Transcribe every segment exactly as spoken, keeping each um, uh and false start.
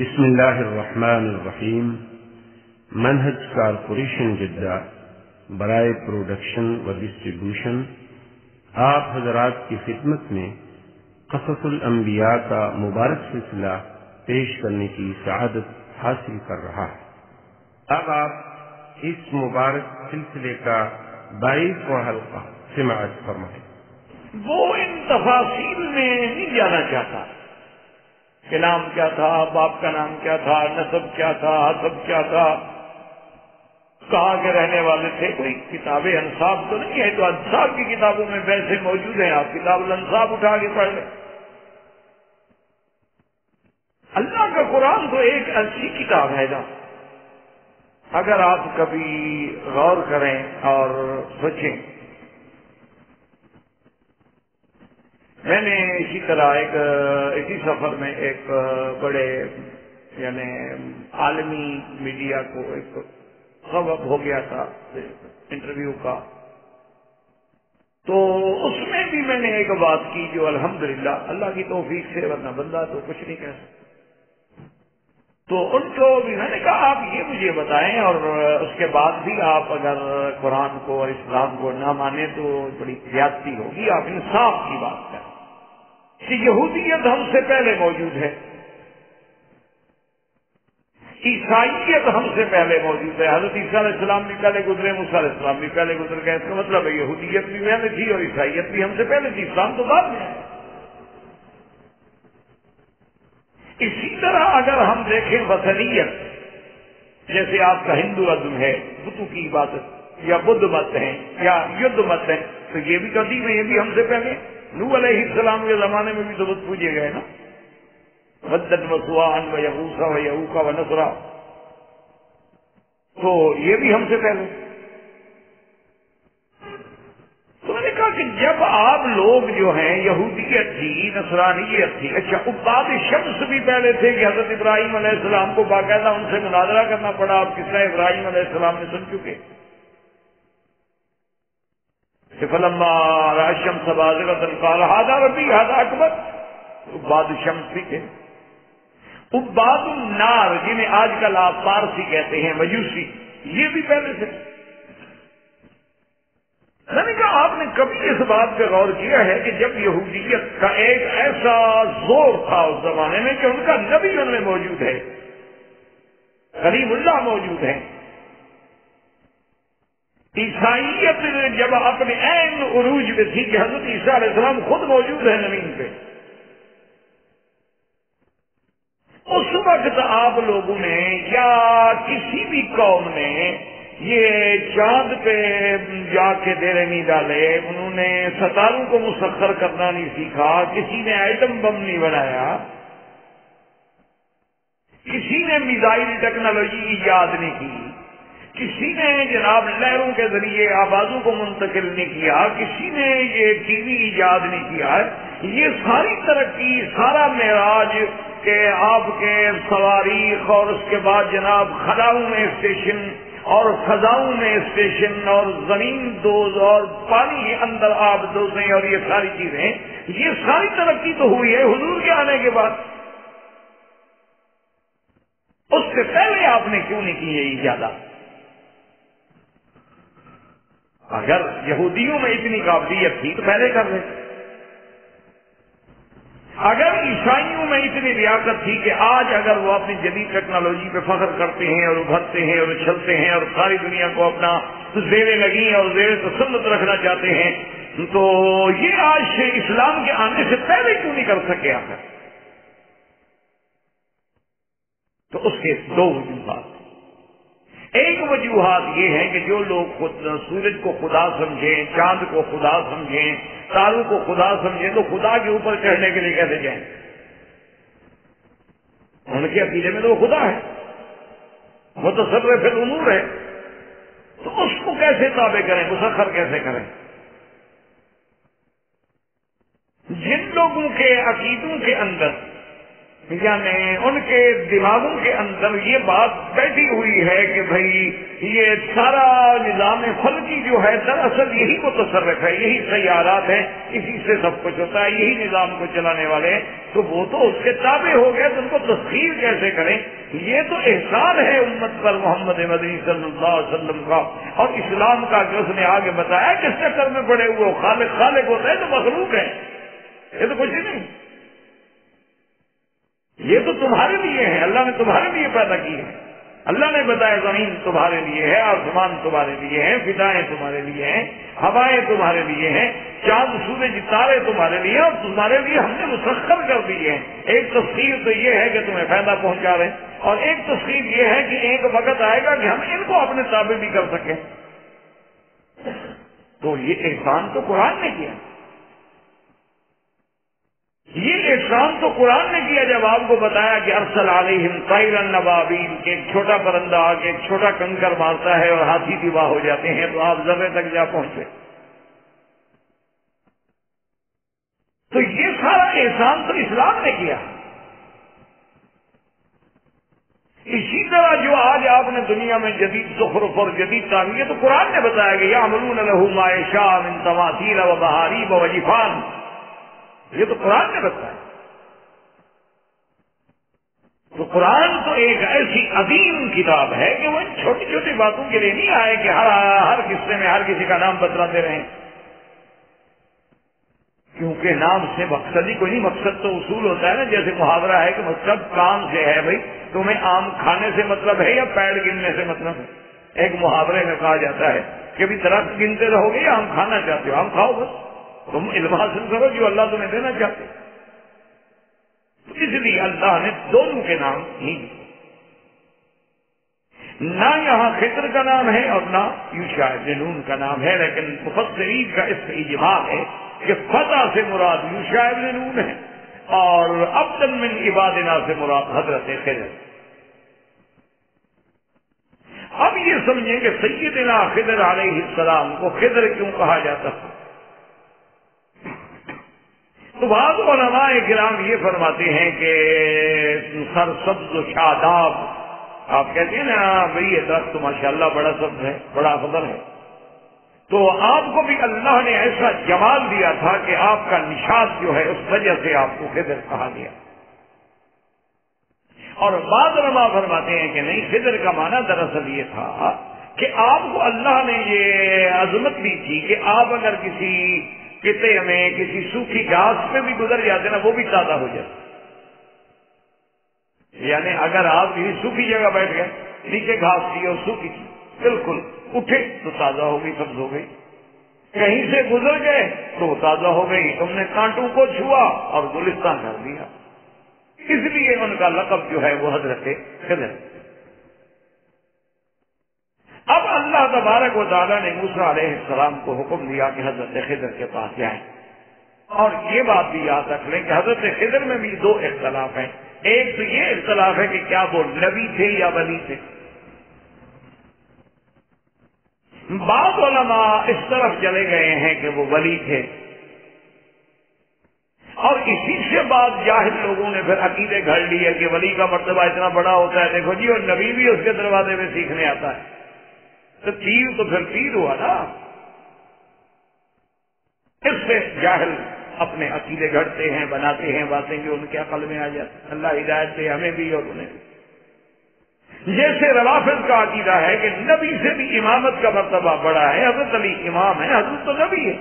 بسم اللہ الرحمن الرحیم منہج کارپوریشن جدہ برائے پروڈکشن و ڈسٹریبیوشن آپ حضرات کی خدمت میں قصص الانبیاء کا مبارک سلسلہ پیش کرنے کی سعادت حاصل کر رہا ہے۔ اب آپ اس مبارک سلسلے کا بائیسواں حلقہ سماعت فرمائیں۔ وہ ان تفاصیل میں نہیں جانا چاہتا کہ نام کیا تھا، باپ کا نام کیا تھا، نسب کیا تھا، حسب کیا تھا، کہاں کے رہنے والے تھے۔ کوئی کتابیں انصاب تو نہیں ہے، تو انصاب کی کتابوں میں ویسے موجود ہیں، آپ کتاب الانصاب اٹھا کے پڑھ لیں۔ اللہ کا قرآن تو ایک ایسی کتاب ہے نا، اگر آپ کبھی غور کریں اور سوچیں۔ میں نے اسی طرح ایک اسی سفر میں ایک بڑے یعنی عالمی میڈیا کو ایک سبب ہو گیا تھا انٹرویو کا، تو اس میں بھی میں نے ایک بات کی جو الحمدللہ اللہ کی توفیق سے، ورنہ بندہ تو کچھ نہیں کہہ سکتا۔ تو ان کو بھی میں نے کہا آپ یہ مجھے بتائیں، اور اس کے بعد بھی آپ اگر قرآن کو اور اسلام کو نہ مانیں تو بڑی زیادتی ہوگی، آپ انصاف کی بات کریں کہ یہودیت ہم سے پہلے موجود ہے، عیسائیت ہم سے پہلے موجود ہے، حضرت عیسیٰ علیہ السلام بھی پہلے گزرے، موسیٰ علیہ السلام بھی پہلے گزر گئے۔ اس کا مطلب ہے یہودیت بھی پہلے تھی اور عیسائیت بھی ہم سے پہلے تھی، اسلام تو بعد میں ہے۔ اسی طرح اگر ہم دیکھیں وثنیت، جیسے آپ کا ہندوازم ہے، بتوں کی عبادت، یا بدھ مت ہیں یا یدھ مت ہیں، تو یہ بھی قدیم ہے، یہ بھی ہم سے پہلے۔ نوح علیہ السلام کے زمانے میں بھی تو بت پوجے گئے نا، ودد وسواعن و یغوث و یعوق و نصر، تو یہ بھی ہم سے پہلے۔ تو میں نے کہا کہ جب آپ لوگ جو ہیں یہودیت تھی، نصرانیت تھی، اچھا عباد شمس بھی پہلے تھے کہ حضرت ابراہیم علیہ السلام کو باقاعدہ ان سے مناظرہ کرنا پڑا۔ آپ کس طرح ابراہیم علیہ السلام نے سن چکے کہ فلما رأى الشمس بازغة قال هذا ربي هذا اکبر، عباد الشمس بھی تھے۔ عباد النار جنہیں آج کل آپ پارسی کہتے ہیں، مجوسی، یہ بھی پہلے سے۔ یعنی کہ آپ نے کبھی اس بات پہ غور کیا ہے کہ جب یہودیت کا ایک ایسا زور تھا اس زمانے میں کہ ان کا نبی ان میں موجود ہے، کریم اللہ موجود ہے۔ عیسائیت جب اپنے عین عروج میں تھی کہ حضرت عیسیٰ علیہ السلام خود موجود ہے زمین پہ، اس وقت آپ لوگوں نے یا کسی بھی قوم نے یہ چاند پہ جا کے ڈیرے نہیں ڈالے، انہوں نے ستاروں کو مسخر کرنا نہیں سیکھا، کسی نے ایٹم بم نہیں بنایا، کسی نے میزائل ٹیکنالوجی ایجاد نہیں کی، کسی نے جناب لہروں کے ذریعے آوازوں کو منتقل نہیں کیا، کسی نے یہ ٹی وی ایجاد نہیں کیا۔ یہ ساری ترقی، سارا معراج کہ آپ کے صواريخ اور اس کے بعد جناب خلاؤں میں اسٹیشن اور فضاؤں میں اسٹیشن اور زمین دوز اور پانی کے اندر آبدوزیں اور یہ ساری چیزیں، یہ ساری ترقی تو ہوئی ہے حضور کے آنے کے بعد۔ اس سے پہلے آپ نے کیوں نہیں کی ہے ایجادات؟ اگر یہودیوں میں اتنی قابلیت تھی تو پہلے کر لیں، اگر عیسائیوں میں اتنی لیاقت تھی کہ آج اگر وہ اپنی جدید ٹیکنالوجی پہ فخر کرتے ہیں اور ابھرتے ہیں اور اچھلتے ہیں اور ساری دنیا کو اپنا زیر نگیں اور زیر تسلط رکھنا چاہتے ہیں، تو یہ آج سے اسلام کے آنے سے پہلے کیوں نہیں کر سکے؟ آخر تو اس کے دو وجوہات، ایک وجوہات یہ ہے کہ جو لوگ خود سورج کو خدا سمجھیں، چاند کو خدا سمجھیں، تاروں کو خدا سمجھیں، تو خدا کے اوپر چڑھنے کے لیے کیسے جائیں؟ ان کے عقیدے میں تو وہ خدا ہے، متصرف الامور ہے، تو اس کو کیسے تابع کریں، مسخر کیسے کریں؟ جن لوگوں کے عقیدوں کے اندر یعنی ان کے دماغوں کے اندر یہ بات بیٹھی ہوئی ہے کہ بھئی یہ سارا نظام خلقی جو ہے دراصل یہی متصرف ہے، یہی سیارات ہیں، اسی سے سب کچھ ہوتا ہے، یہی نظام کو چلانے والے ہیں، تو وہ تو اس کے تابع ہو گئے تو ان کو تسخیر کیسے کریں؟ یہ تو احسان ہے امت پر محمد مدنی صلی اللہ علیہ وسلم کا اور اسلام کا جو اس نے آگے بتایا کہ اس چکر میں پڑے ہوئے خالق خالق ہوتا ہے تو مخلوق ہے، یہ تو کچھ نہیں، یہ تو تمہارے لیے ہے، اللہ نے تمہارے لیے پیدا کی ہے، اللہ نے بتایا زمین تمہارے لیے ہے، آسمان تمہارے لیے ہیں، فضائیں تمہارے لیے ہیں، ہوائیں تمہارے لیے ہیں، چاند سورج تارے تمہارے لیے اور تمہارے لیے ہم نے مسخر کر دیے ہیں۔ ایک تفسیر تو یہ ہے کہ تمہیں فائدہ پہنچا رہے ہیں اور ایک تفسیر یہ ہے کہ ایک وقت آئے گا کہ ہم ان کو اپنے تابع بھی کر سکیں۔ تو یہ احسان تو قرآن نے کیا، یہ احسان تو قرآن نے کیا جب آپ کو بتایا کہ ارسل علیہم طیرا ابابیل کہ ایک چھوٹا پرندہ آ کے ایک چھوٹا کنکر مارتا ہے اور ہاتھی تباہ ہو جاتے ہیں تو آپ ذرے تک جا پہنچے۔ تو یہ سارا احسان تو اسلام نے کیا۔ اسی طرح جو آج آپ نے دنیا میں جدید زخرف اور جدید تعمیر تو قرآن نے بتایا کہ یعملون لہ ما یشاء من تماثیل و محاریب و جفان، یہ تو قرآن نے بتایا۔ تو قرآن تو ایک ایسی عظیم کتاب ہے کہ وہ چھوٹی چھوٹی باتوں کے لیے نہیں آئے کہ ہر قصے میں ہر کسی کا نام بتلاتے رہیں، کیونکہ نام سے مقصد ہی کوئی نہیں، مقصد تو اصول ہوتا ہے نا، جیسے محاورہ ہے کہ مقصد کام سے ہے، بھئی تمہیں آم کھانے سے مطلب ہے یا پیڑ گننے سے مطلب ہے؟ ایک محاورے میں کہا جاتا ہے کہ بھی درخت گنتے رہو گے یا آم کھانا چاہتے ہو؟ آم کھاؤ بس، تم علم حاصل کرو جو اللہ تمہیں دینا چاہتے ہیں۔ اس لیے اللہ نے دونوں کے نام ہی نہ یہاں خضر کا نام ہے اور نہ یوشع بن نون کا نام ہے، لیکن مفسرین کا اس اجماع ہے کہ فتح سے مراد یوشع بن نون ہے اور عبدا من عبادنا سے مراد حضرت خضر۔ اب یہ سمجھیں کہ سیدنا خضر علیہ السلام کو خضر کیوں کہا جاتا ہے؟ تو بعض علماء کرام یہ فرماتے ہیں کہ سرسبز و شاداب، آپ کہتے ہیں نا بھئی یہ درخت ماشاءاللہ بڑا سبز ہے، بڑا خضر ہے، تو آپ کو بھی اللہ نے ایسا جمال دیا تھا کہ آپ کا نشاط جو ہے اس وجہ سے آپ کو خضر کہا گیا۔ اور بعض علماء فرماتے ہیں کہ نہیں، خضر کا معنی دراصل یہ تھا کہ آپ کو اللہ نے یہ عظمت دی تھی کہ آپ اگر کسی کتے میں کسی سوکھی گھاس پہ بھی گزر جاتے نا وہ بھی تازہ ہو جاتے، یعنی اگر آپ کسی سوکھی جگہ بیٹھ گئے، نیچے گھاس تھی اور سوکھی تھی، بالکل اٹھے تو تازہ ہو گئی، سبز ہو گئی، کہیں سے گزر گئے تو وہ تازہ ہو گئی، تم نے کانٹوں کو چھوا اور گلستان کر دیا۔ اس لیے ان کا لقب جو ہے وہ حضرت خضر۔ اب اللہ تبارک و تعالیٰ نے موسیٰ علیہ السلام کو حکم دیا کہ حضرت خضر کے پاس جائیں، اور یہ بات بھی یاد رکھ لیں کہ حضرت خضر میں بھی دو اختلاف ہیں، ایک تو یہ اختلاف ہے کہ کیا وہ نبی تھے یا ولی تھے۔ بعض علماء اس طرف چلے گئے ہیں کہ وہ ولی تھے، اور اسی سے بعد جاہل لوگوں نے پھر عقیدے گھڑ لیے کہ ولی کا مرتبہ اتنا بڑا ہوتا ہے، دیکھو جی اور نبی بھی اس کے دروازے میں سیکھنے آتا ہے، تو پیر تو پھر پیر ہوا نا۔ اس سے جاہل اپنے عقیدے گھڑتے ہیں، بناتے ہیں باتیں جو ان کے عقل میں آ جاتی ہیں۔ اللہ ہدایت دے ہمیں بھی اور انہیں بھی۔ جیسے روافض کا عقیدہ ہے کہ نبی سے بھی امامت کا مرتبہ بڑا ہے، حضرت علی امام ہے، حضرت تو نبی ہے۔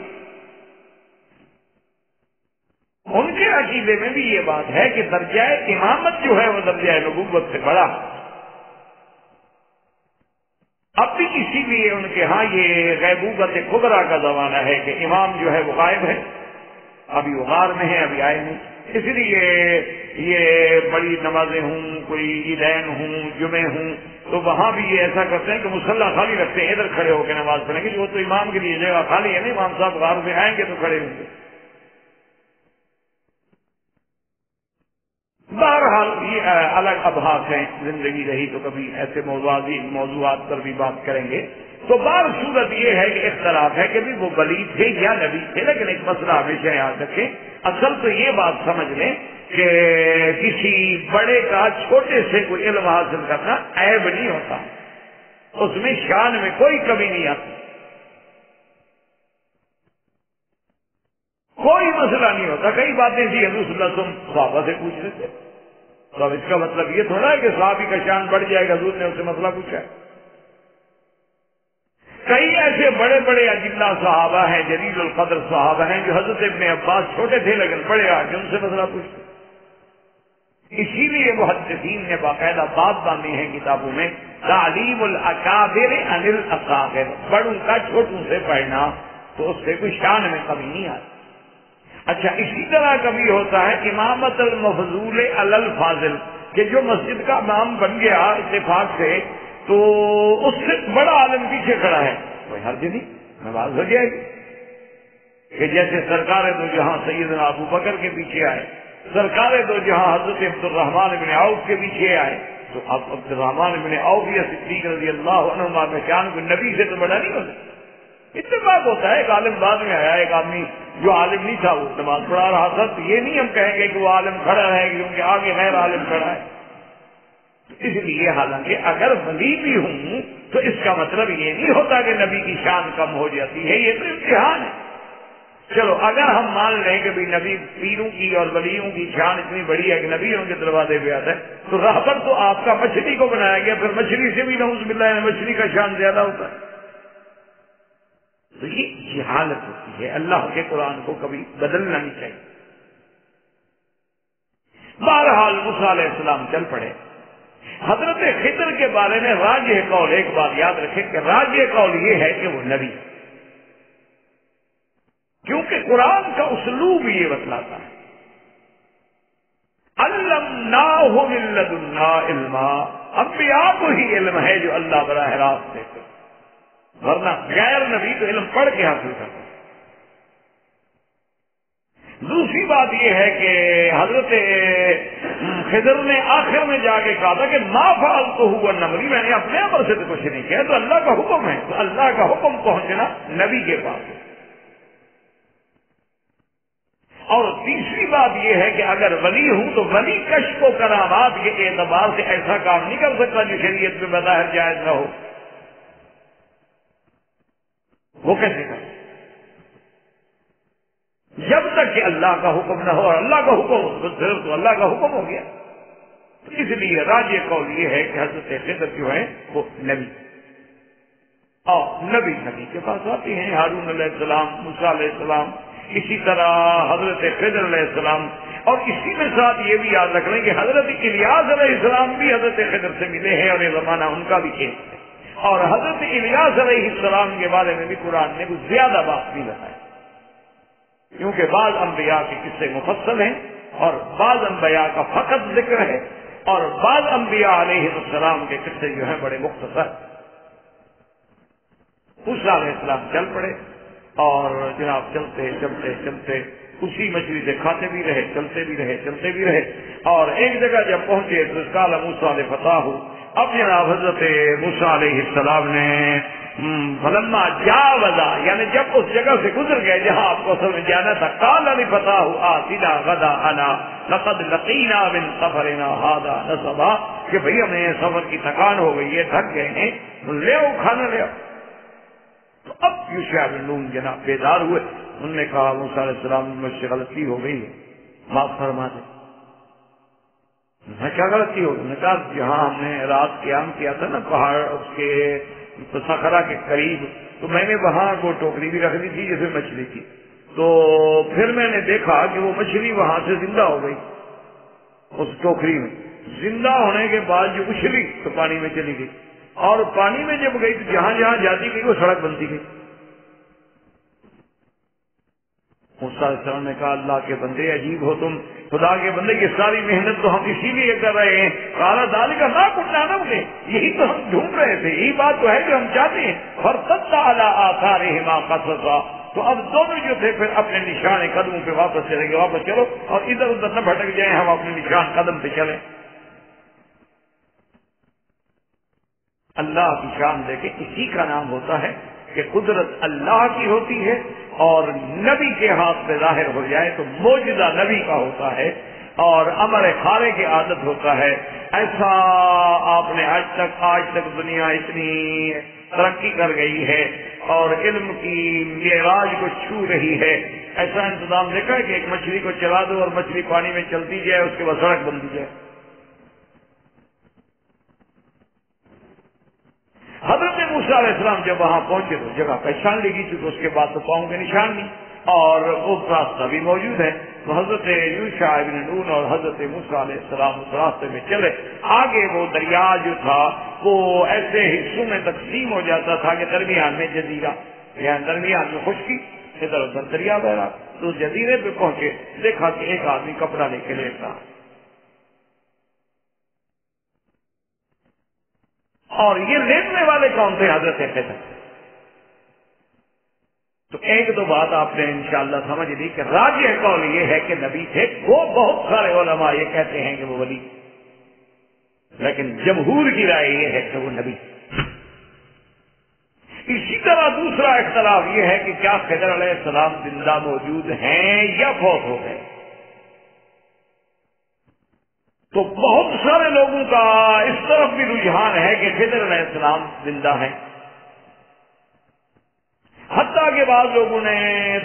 ان کے عقیدے میں بھی یہ بات ہے کہ درجہ امامت جو ہے وہ درجہ نبوت سے بڑا ہے۔ اب بھی اسی لیے ان کے ہاں یہ غیبوبت کبریٰ کا زمانہ ہے کہ امام جو ہے وہ غائب ہے، ابھی وہ غار میں ہے، ابھی آئے نہیں، اس لیے یہ بڑی نمازیں ہوں، کوئی عیدین ہوں، جمعے ہوں، تو وہاں بھی یہ ایسا کرتے ہیں کہ مصلی خالی رکھتے ہیں، ادھر کھڑے ہو کے نماز پڑھیں گے، وہ تو امام کے لیے جگہ خالی ہے نا، امام صاحب غار میں آئیں گے تو کھڑے ہوں گے۔ بہرحال یہ الگ ابحاث ہیں، زندگی رہی تو کبھی ایسے موضوعات پر بھی بات کریں گے۔ تو بہر صورت یہ ہے کہ اختلاف ہے کہ بھی وہ ولی تھے یا نبی تھے، لیکن ایک مسئلہ ہمیشہ یاد رکھیں، اصل تو یہ بات سمجھ لیں کہ کسی بڑے کا چھوٹے سے کوئی علم حاصل کرنا عیب نہیں ہوتا، اس میں شان میں کوئی کمی نہیں آتی، کوئی مسئلہ نہیں ہوتا. کئی باتیں تھی حضور صلی اللہ علیہ وسلم صحابہ سے پوچھ رہے تھے، تو اب اس کا مطلب یہ تھوڑا ہے کہ صحابی کا شان بڑھ جائے گا، حضور نے اسے مسئلہ پوچھا ہے. کئی ایسے بڑے بڑے اجلہ صحابہ ہیں، جلیل القدر صحابہ ہیں، جو حضرت ابن عباس چھوٹے تھے لیکن بڑے آج ان سے مسئلہ پوچھتے. اسی لیے محدثین نے باقاعدہ بات باندھی ہے کتابوں میں، تعلیم الاکابر عن الاصاغر، بڑوں کا چھوٹوں سے پڑھنا، تو اس سے کوئی شان میں کمی نہیں آتی. اچھا اسی طرح کبھی ہوتا ہے امامت المفضول علی الفاضل، کہ جو مسجد کا امام بن گیا اتفاق سے، تو اس سے بڑا عالم پیچھے کھڑا ہے، کوئی حرج نہیں، نماز ہو جائے گی. کہ جیسے سرکار دو جہاں سیدنا ابو بکر کے پیچھے آئے، سرکار دو جہاں حضرت عبد الرحمن بن عوف کے پیچھے آئے، تو اب عبد الرحمن بن عوف یا صدیق رضی اللہ عنہما میں شان کو نبی سے تو بڑا نہیں ہوتا. اتفاق ہوتا ہے ایک عالم بعد میں آیا، ایک آدمی جو عالم نہیں تھا وہ نماز پڑھا رہا تھا، تو یہ نہیں ہم کہیں گے کہ وہ عالم کھڑا ہے کیونکہ آگے غیر عالم کھڑا ہے. اس لیے حالانکہ اگر ولی بھی ہوں تو اس کا مطلب یہ نہیں ہوتا کہ نبی کی شان کم ہو جاتی ہے، یہ تو امتحان ہے. چلو اگر ہم مان لیں کہ نبی پیروں کی اور ولیوں کی شان اتنی بڑی ہے کہ نبی ان کے دروازے پہ آتا ہے، تو راہبر تو آپ کا مچھلی کو بنایا گیا، پھر مچھلی سے بھی نعوذ باللہ مچھلی کا شان زیادہ ہوتا ہے. تو یہ حالت ہوتی ہے، اللہ کے قرآن کو کبھی بدلنا نہیں چاہیے. بہرحال موسیٰ علیہ السلام چل پڑے. حضرت خضر کے بارے میں راجح قول، ایک بات یاد رکھیں کہ راجح قول یہ ہے کہ وہ نبی، کیونکہ قرآن کا اسلوب یہ بتلاتا ہے عَلَّمْنَاهُ مِن لَّدُنَّا عِلْمًا، انبیاء کو ہی علم ہے جو اللہ براہ راست دیتے، ورنہ غیر نبی تو علم پڑھ کے حاصل کرتے. دوسری بات یہ ہے کہ حضرت خضر نے آخر میں جا کے کہا تھا کہ ما فعلتہ ہو نمری، میں نے اپنے عمل سے تو کچھ نہیں کیا، تو اللہ کا حکم ہے، تو اللہ کا حکم پہنچنا نبی کے پاس ہے. اور تیسری بات یہ ہے کہ اگر ولی ہوں تو ولی کشف و کرامات کے اعتبار سے ایسا کام نہیں کر سکتا جو شریعت میں بظاہر جائز نہ ہو. وہ کیسے کر جب تک کہ اللہ کا حکم نہ ہو، اور اللہ کا حکم صرف تو اللہ کا حکم ہو گیا. اس لیے راجع قول یہ ہے کہ حضرت خضر جو ہیں وہ نبی، اور نبی نبی کے پاس آتے ہیں. ہارون علیہ السلام، موسیٰ علیہ السلام، اسی طرح حضرت خضر علیہ السلام. اور اسی کے ساتھ یہ بھی یاد رکھ لیں کہ حضرت الیاس علیہ السلام بھی حضرت خضر سے ملے ہیں، اور یہ زمانہ ان کا بھی ہے. اور حضرت الیاس علیہ السلام کے بارے میں بھی قرآن نے کچھ زیادہ بات بھی بتائی، کیونکہ بعض انبیاء کے قصے مفصل ہیں اور بعض انبیاء کا فقط ذکر ہے، اور بعض انبیاء علیہ السلام کے قصے جو ہیں بڑے مختصر. موسیٰ علیہ السلام چل پڑے، اور جناب چلتے چلتے چلتے اسی مچھلی سے کھاتے بھی رہے، چلتے بھی رہے، چلتے بھی رہے. اور ایک جگہ جب پہنچے تو قال موسیٰ لفتاہ، اب جناب حضرت موسیٰ علیہ السلام نے فلما جاوزا، یعنی جب اس جگہ سے گزر گئے جہاں آپ کو اصل میں جانا تھا، قال لفتاه آتنا غداءنا لقد لقينا من سفرنا هذا نصبا، کہ بھئی ہمیں سفر کی تھکان ہو گئی ہے، تھک گئے ہیں، لے آؤ کھانا لے آؤ. تو اب یوشع بن نون جناب بیدار ہوئے، انہوں نے کہا موسیٰ علیہ السلام مجھ سے غلطی ہو گئی ہے، معاف فرما دے. کیا غلطی ہو؟ انہوں نے کہا جہاں ہم نے رات قیام کیا تھا نا پہاڑ اس کے صخرہ کے قریب، تو میں نے وہاں وہ ٹوکری بھی رکھ دی تھی جس میں مچھلی تھی، تو پھر میں نے دیکھا کہ وہ مچھلی وہاں سے زندہ ہو گئی، اس ٹوکری میں زندہ ہونے کے بعد جو اچھلی تو پانی میں چلی گئی، اور پانی میں جب گئی تو جہاں جہاں جاتی گئی وہ سڑک بنتی گئی. موسیٰ علیہ السلام نے کہا اللہ کے بندے عجیب ہو تم، خدا کے بندے کی ساری محنت تو ہم اسی لیے کر رہے ہیں، کالا دال کا نہ کٹنا نہ ہوگے، یہی تو ہم ڈھونڈ رہے تھے، یہی بات تو ہے جو ہم چاہتے ہیں. فَرْتَدَّ عَلَىٰ آثَارِهِمَا قَصَصًا، تو اب دونوں جو تھے پھر اپنے نشان قدموں پہ واپس چلیں گے، واپس چلو اور ادھر ادھر نہ بھٹک جائیں، ہم اپنے نشان قدم پہ چلیں. اللہ کی شان دیکھیں، اسی کا نام ہوتا ہے کہ قدرت اللہ کی ہوتی ہے اور نبی کے ہاتھ پہ ظاہر ہو جائے تو معجزہ نبی کا ہوتا ہے. اور امر کھانے کی عادت ہوتا ہے۔ ایسا آپ نے آج تک آج تک دنیا اتنی ترقی کر گئی ہے اور علم کی معراج کو چھو رہی ہے، ایسا انتظام دیکھا ہے کہ ایک مچھلی کو چلا دو اور مچھلی پانی میں چلتی جائے، اس کے بعد سڑک بنتی جائے۔ حضرت موسیٰ علیہ السلام جب وہاں پہنچے تو جگہ پہچان لی گئی، کیونکہ اس کے بعد تو پاؤں کے نشان نہیں، اور اس راستہ بھی موجود ہے۔ تو حضرت یوشع بن نون اور حضرت موسیٰ علیہ السلام اس راستے میں چلے۔ آگے وہ دریا جو تھا وہ ایسے حصوں میں تقسیم ہو جاتا تھا کہ درمیان میں جزیرہ، یہاں درمیان میں خشکی، ادھر ادھر دریا بہ رہا۔ تو جزیرے پہ پہنچے، دیکھا کہ ایک آدمی کپڑا لے کے لیٹا اور یہ لیٹنے والے کون تھے؟ حضرت خضر۔ تو ایک دو بات آپ نے انشاءاللہ سمجھ لی کہ راجع قول یہ ہے کہ نبی تھے۔ وہ بہت سارے علماء یہ کہتے ہیں کہ وہ ولی، لیکن جمہور کی رائے یہ ہے کہ وہ نبی۔ اسی طرح دوسرا اختلاف یہ ہے کہ کیا خضر علیہ السلام زندہ موجود ہیں یا فوت ہو گئے۔ تو بہت سارے لوگوں کا اس طرف بھی رجحان ہے کہ خضر علیہ السلام زندہ ہیں۔ حتیٰ کے بعد لوگوں نے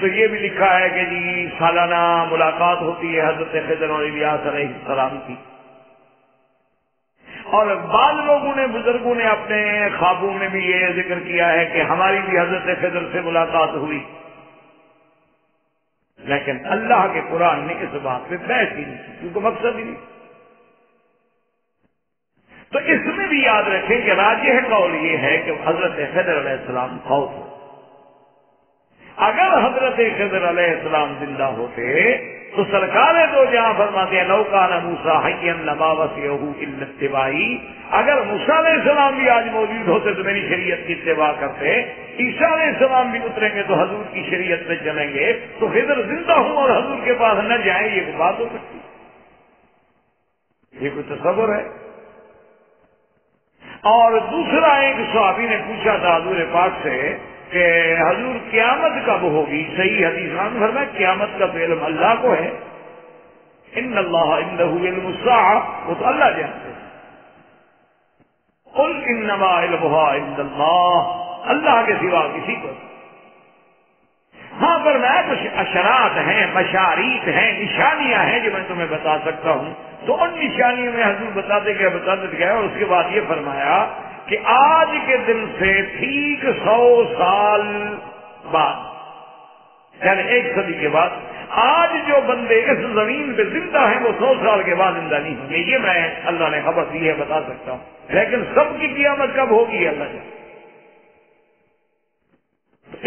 تو یہ بھی لکھا ہے کہ جی سالانہ ملاقات ہوتی ہے حضرت خضر اور الیاس علیہ السلام کی۔ اور بعض لوگوں نے بزرگوں نے اپنے خوابوں میں بھی یہ ذکر کیا ہے کہ ہماری بھی حضرت خضر سے ملاقات ہوئی، لیکن اللہ کے قرآن نے اس بات پہ بحث ہی نہیں، کیونکہ مقصد ہی نہیں۔ تو اس میں بھی یاد رکھیں کہ راجح قول یہ ہے کہ حضرت خضر علیہ السلام فوت ہو۔ اگر حضرت خضر علیہ السلام زندہ ہوتے تو سرکار دو جہاں فرماتے ہیں لو کان موسیٰ حیا لما وصیہ الا اتباعی، اگر موسیٰ علیہ السلام بھی آج موجود ہوتے تو میری شریعت کی اتباع کرتے، عیسیٰ علیہ السلام بھی اتریں گے تو حضور کی شریعت پہ چلیں گے۔ تو خضر زندہ ہوں اور حضور کے پاس نہ جائیں، یہ کوئی بات ہو سکتی؟ یہ کوئی تصور ہے؟ اور دوسرا ایک صحابی نے پوچھا تھا حضور پاک سے کہ حضور قیامت کب ہوگی؟ صحیح حدیث میں فرمایا قیامت کا تو علم اللہ کو ہے، ان اللہ عنہ علم الساعة، وہ تو اللہ جانتے ہیں۔ قل انما علمها عند اللہ، اللہ کے سوا کسی کو۔ ہاں فرمایا کچھ اشارات ہیں، مشاریط ہیں، نشانیاں ہیں جو میں تمہیں بتا سکتا ہوں۔ تو ان نشانیوں میں حضور بتاتے گئے بتاتے گئے اور اس کے بعد یہ فرمایا کہ آج کے دن سے ٹھیک سو سال بعد، یعنی ایک صدی کے بعد، آج جو بندے اس زمین پہ زندہ ہیں وہ سو سال کے بعد زندہ نہیں ہوں گے۔ یہ میں اللہ نے خبر دی ہے، بتا سکتا ہوں، لیکن سب کی قیامت کب ہوگی اللہ جانے۔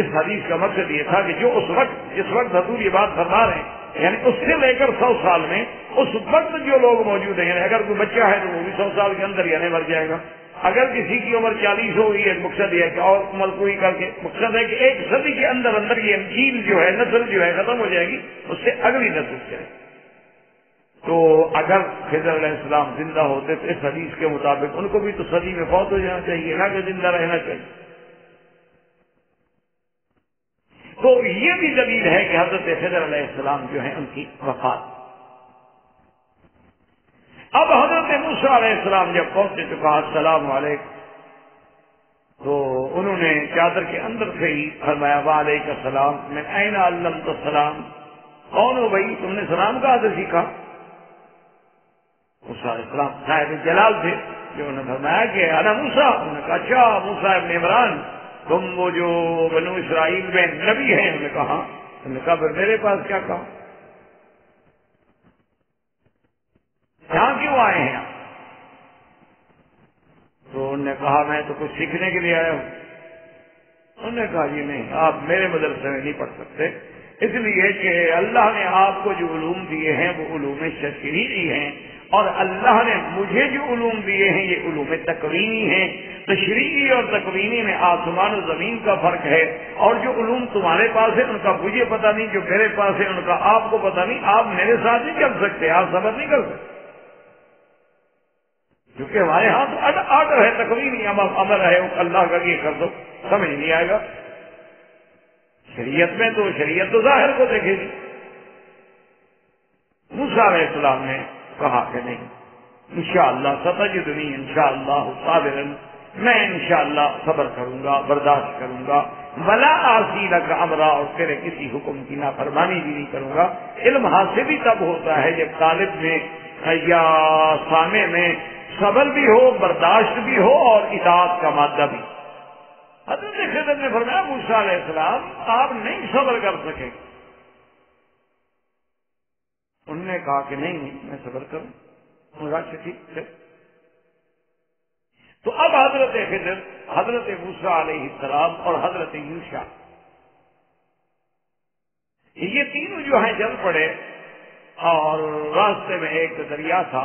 اس حدیث کا مقصد یہ تھا کہ جو اس وقت جس وقت حضور یہ بات فرما رہے ہیں، یعنی اس سے لے کر سو سال میں اس وقت جو لوگ موجود ہیں، یعنی اگر کوئی بچہ ہے تو وہ بھی سو سال کے اندر یعنی مر جائے گا۔ اگر کسی کی عمر چالیس ہوئی ہے، مقصد یہ ہے کہ اور عمر کوئی کر کے مقصد ہے کہ ایک صدی کے اندر اندر یہ انجیل جو ہے، نسل جو ہے، ختم ہو جائے گی، اس سے اگلی نسل چلے۔ تو اگر خضر علیہ السلام زندہ ہوتے تو اس حدیث کے مطابق ان کو بھی تو صدی میں فوت ہو جانا چاہیے، نہ کہ زندہ رہنا چاہیے۔ تو یہ بھی دلیل ہے کہ حضرت خضر علیہ السلام جو ہیں ان کی وفات۔ اب حضرت موسیٰ علیہ السلام جب پہنچے تو کہا السلام علیکم، تو انہوں نے چادر کے اندر سے ہی فرمایا وعلیکم السلام، میں اَیْنَ عَلَّمْتَ السلام، کون ہو بھائی تم نے سلام کہاں سے سیکھا؟ موسیٰ علیہ السلام صاحب جلال تھے جو انہوں نے فرمایا کہ انا موسیٰ، انہوں نے کہا اچھا موسیٰ ابن عمران تم وہ جو بنو اسرائیل میں نبی ہیں؟ انہوں نے کہا انہوں نے کہا پھر میرے پاس کیا کہا، یہاں کیوں آئے ہیں آپ؟ تو انہوں نے کہا میں تو کچھ سیکھنے کے لیے آیا ہوں۔ انہوں نے کہا جی نہیں، آپ میرے مدرسے میں نہیں پڑھ سکتے، اس لیے کہ اللہ نے آپ کو جو علوم دیے ہیں وہ علوم شرعی ہی ہیں، اور اللہ نے مجھے جو علوم دیے ہیں یہ علوم تکوینی ہیں، تشریعی اور تکوینی میں آسمان و زمین کا فرق ہے، اور جو علوم تمہارے پاس ہے ان کا مجھے پتہ نہیں، جو میرے پاس ہے ان کا آپ کو پتہ نہیں، آپ میرے ساتھ نہیں چل سکتے، آپ صبر نہیں کر سکتے، کیونکہ ہمارے ہاں تو آرڈر ہے تکوینی، امر ہے اللہ کا یہ کر دو، سمجھ نہیں آئے گا۔ شریعت میں تو شریعت تو ظاہر کو دیکھے گی، موسیٰ علیہ السلام نے کہا کہ نہیں، انشاءاللہ ستجدنی انشاءاللہ صابرن، میں انشاءاللہ صبر کروں گا، برداشت کروں گا، ولا آسی لک امرا، اور تیرے کسی حکم کی نافرمانی بھی نہیں کروں گا۔ علم حاصل ہی تب ہوتا ہے جب طالب میں یا سامع میں صبر بھی ہو، برداشت بھی ہو اور اطاعت کا مادہ بھی۔ حضرت خضر نے فرمایا موسیٰ علیہ السلام آپ نہیں صبر کر سکیں، انہوں نے کہا کہ نہیں میں صبر کروں گا۔ ٹھیک ہے، تو اب حضرت خضر حضرت موسیٰ علیہ السلام اور حضرت یوشع، یہ تینوں جو ہیں چل پڑے، اور راستے میں ایک دریا تھا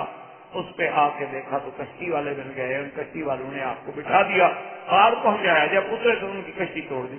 اس پہ آ کے دیکھا تو کشتی والے بن گئے، ان کشتی والوں نے آپ کو بٹھا دیا، پار پہنچایا، جب اترے تو ان کی کشتی توڑ دی۔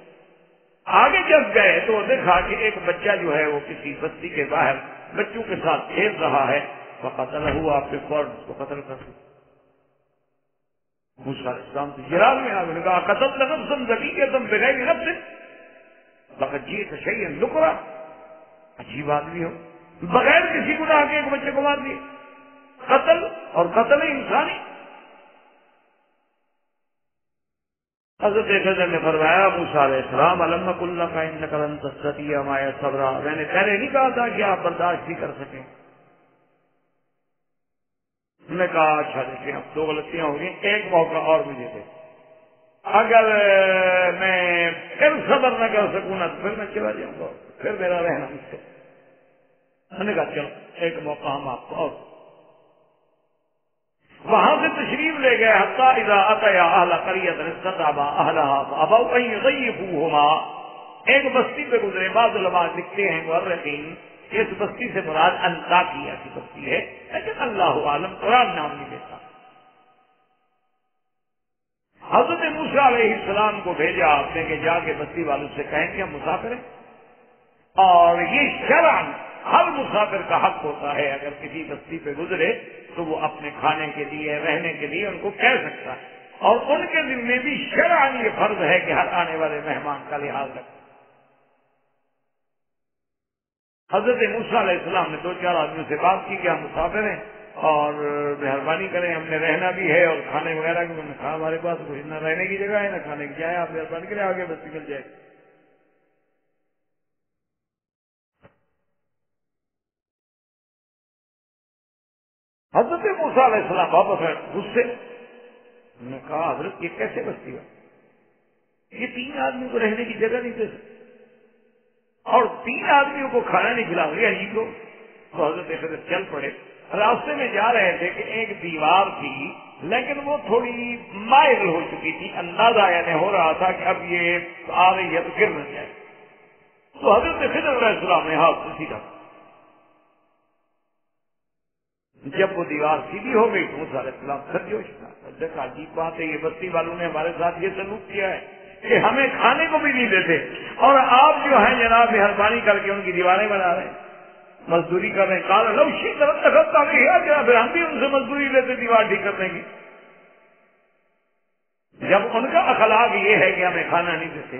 آگے جب گئے تو دیکھا کہ ایک بچہ جو ہے وہ کسی بستی کے باہر بچوں کے ساتھ کھیل رہا ہے، فقتلہ، آپ نے فوراً اس کو قتل کر دیا۔ موسیٰ علیہ السلام تو جلال میں آگے نے کہا قتلت نفسا ذبیحة بغیر نفس لقد جئت شيئا نکرا، عجیب آدمی ہو، بغیر کسی گناہ کے ایک بچے کو مار دیا، قتل اور قتل انسانی۔ حضرت خضر نے فرمایا موسیٰ علیہ السلام علم نقل لك انك لن تستطيع معي صبرا، میں نے پہلے نہیں کہا تھا کہ آپ برداشت نہیں کر سکیں۔ انہوں نے کہا اچھا دیکھیں اب دو غلطیاں ہو گئیں، ایک موقع اور مجھے دے، اگر میں پھر صبر نہ کر سکوں نہ پھر میں چلا جاؤں گا، پھر میرا رہنا مجھ سے۔ انہوں نے کہا چلو ایک موقع ہم آپ کو اور وہاں سے تشریف لے گئے۔ حتی اذا اتیا اہل قریۃ استطعما اہلها فابوا ان یضیفوهما، ایک بستی پہ گزرے۔ بعض علماء لکھتے ہیں مورخین اس بستی سے مراد انطاکیہ کی بستی ہے، لیکن اللہ عالم قرآن نام نہیں دیتا۔ حضرت موسیٰ علیہ السلام کو بھیجا آپ نے کہ جا کے بستی والوں سے کہیں کہ ہم مسافر ہیں، اور یہ شرعاً ہر مسافر کا حق ہوتا ہے اگر کسی بستی پہ گزرے تو وہ اپنے کھانے کے لیے رہنے کے لیے ان کو کہہ سکتا ہے، اور ان کے ذمہ بھی شرعاً یہ فرض ہے کہ ہر آنے والے مہمان کا لحاظ رکھے۔ حضرت موسیٰ علیہ السلام نے دو چار آدمیوں سے بات کی کہ ہم مسافر ہیں اور مہربانی کریں ہم نے رہنا بھی ہے اور کھانے وغیرہ کی، ہمارے پاس کچھ نہ رہنے کی جگہ ہے نہ کھانے کی جائے، آپ مہربانی کریں آگے بستی مل جائے۔ حضرت موسیٰ علیہ السلام واپس آئے غصے، انہوں نے کہا حضرت یہ کیسے بستی ہے، یہ تین آدمیوں کو رہنے کی جگہ نہیں دے سکتے اور تین آدمیوں کو کھانا نہیں کھلا رہے، عجیب لوگ۔ تو حضرت خضر چل پڑے، راستے میں جا رہے تھے کہ ایک دیوار تھی لیکن وہ تھوڑی مائل ہو چکی تھی، اندازہ یعنی ہو رہا تھا کہ اب یہ آ رہی ہے تو گر نہ جائے، تو حضرت خضر علیہ السلام نے ہاتھ سے سیدھا، جب وہ دیوار سیدھی ہو گئی موسیٰ علیہ السلام سرجوش تھا، عجیب بات ہے یہ بستی والوں نے ہمارے ساتھ یہ سلوک کیا ہے کہ ہمیں کھانے کو بھی نہیں دیتے، اور آپ جو ہیں جناب مہربانی کر کے ان کی دیواریں بنا رہے ہیں، مزدوری کر رہے ہیں۔ کہا لو شی طرف تک آ گئی ہے جناب، ہم بھی ان سے مزدوری لیتے دیوار ٹھیک کرنے کی، جب ان کا اخلاق یہ ہے کہ ہمیں کھانا نہیں دیتے۔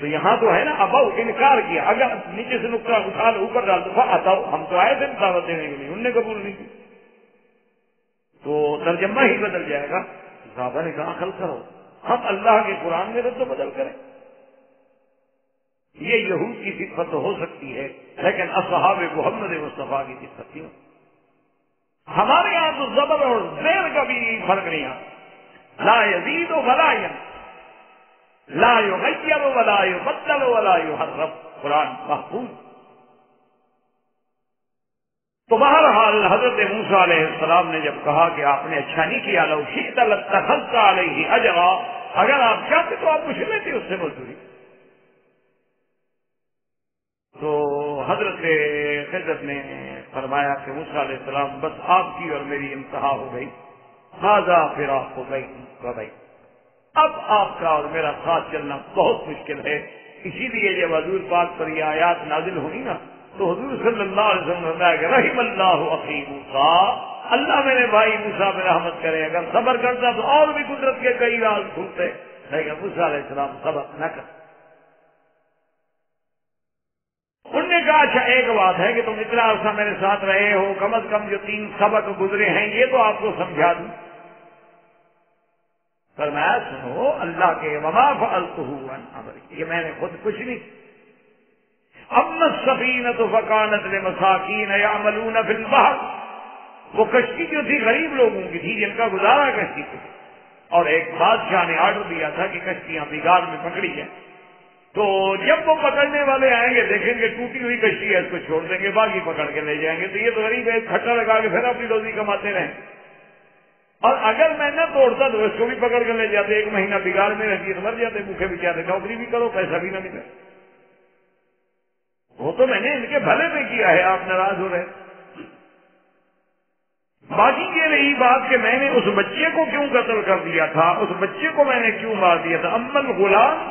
تو یہاں تو ہے نا ابو انکار کیا، اگر نیچے سے نقطہ اٹھا لو اوپر ڈال دو، فَأَتَوْا، ہم تو آئے تھے دعوت دینے کے لیے، انہوں نے قبول نہیں کی، تو ترجمہ ہی بدل جائے گا۔ صحابہ نے کہا خل کرو، ہم اللہ کے قرآن میں رد و بدل کریں، یہ یہود کی صفت ہو سکتی ہے لیکن اصحاب محمد مصطفیٰ کی صفت نہیں۔ ہمارے یہاں تو زبر اور زیر کا بھی فرق نہیں آتا. لا یزید ولا ینقص، لا یغیر ولا یبدل ولا یحرف، قرآن محفوظ. تو بہرحال حضرت موسیٰ علیہ السلام نے جب کہا کہ آپ نے اچھا نہیں کیا، لو شئت لاتخذت علیہ اجرا، اگر آپ چاہتے تو آپ مجھ لیتے اس سے مزدوری. تو حضرت خضر نے فرمایا کہ موسیٰ علیہ السلام بس آپ کی اور میری انتہا ہو گئی، ہذا فراق بینی و بینک، اب آپ کا اور میرا ساتھ چلنا بہت مشکل ہے. اسی لیے جب حضور پاک پر یہ آیات نازل ہوئی نا تو حضور صلی اللہ علیہ وسلم نے فرمایا کہ رحم اللہ اخی موسیٰ، اللہ میرے بھائی موسیٰ پر رحمت کرے، اگر صبر کرتا تو اور بھی قدرت کے کئی راز کھلتے، لیکن موسیٰ علیہ السلام صبر نہ کرتا. انہوں نے کہا اچھا ایک بات ہے کہ تم اتنا عرصہ میرے ساتھ رہے ہو، کم از کم جو تین سبق گزرے ہیں یہ تو آپ کو سمجھا دوں. فرمایا سنو اللہ کے وما فعلتہ عن امری، یہ میں نے خود کچھ نہیں. اما السفینۃ فکانت لمساکین یعملون فی البحر، وہ کشتی جو تھی غریب لوگوں کی تھی جن کا گزارا کشتی تھی، اور ایک بادشاہ نے آرڈر دیا تھا کہ کشتیاں بگاڑ میں پکڑی جائیں. تو جب وہ پکڑنے والے آئیں گے دیکھیں گے ٹوٹی ہوئی کشتی ہے، اس کو چھوڑ دیں گے، باقی پکڑ کے لے جائیں گے. تو یہ تو غریب ایک کھٹا لگا کے پھر اپنی روزی کماتے رہیں، اور اگر میں نہ توڑتا تو اس کو بھی پکڑ کے لے جاتے، ایک مہینہ بگاڑ میں رہتی، مر جاتے بھوکے بیچارے، نوکری بھی کرو پیسہ بھی نہ ملے. وہ تو میں نے ان کے بھلے میں کیا ہے، آپ ناراض ہو رہے. باقی یہ رہی بات کہ میں نے اس بچے کو کیوں قتل کر دیا تھا، اس بچے کو میں نے کیوں مار دیا تھا. امل غلام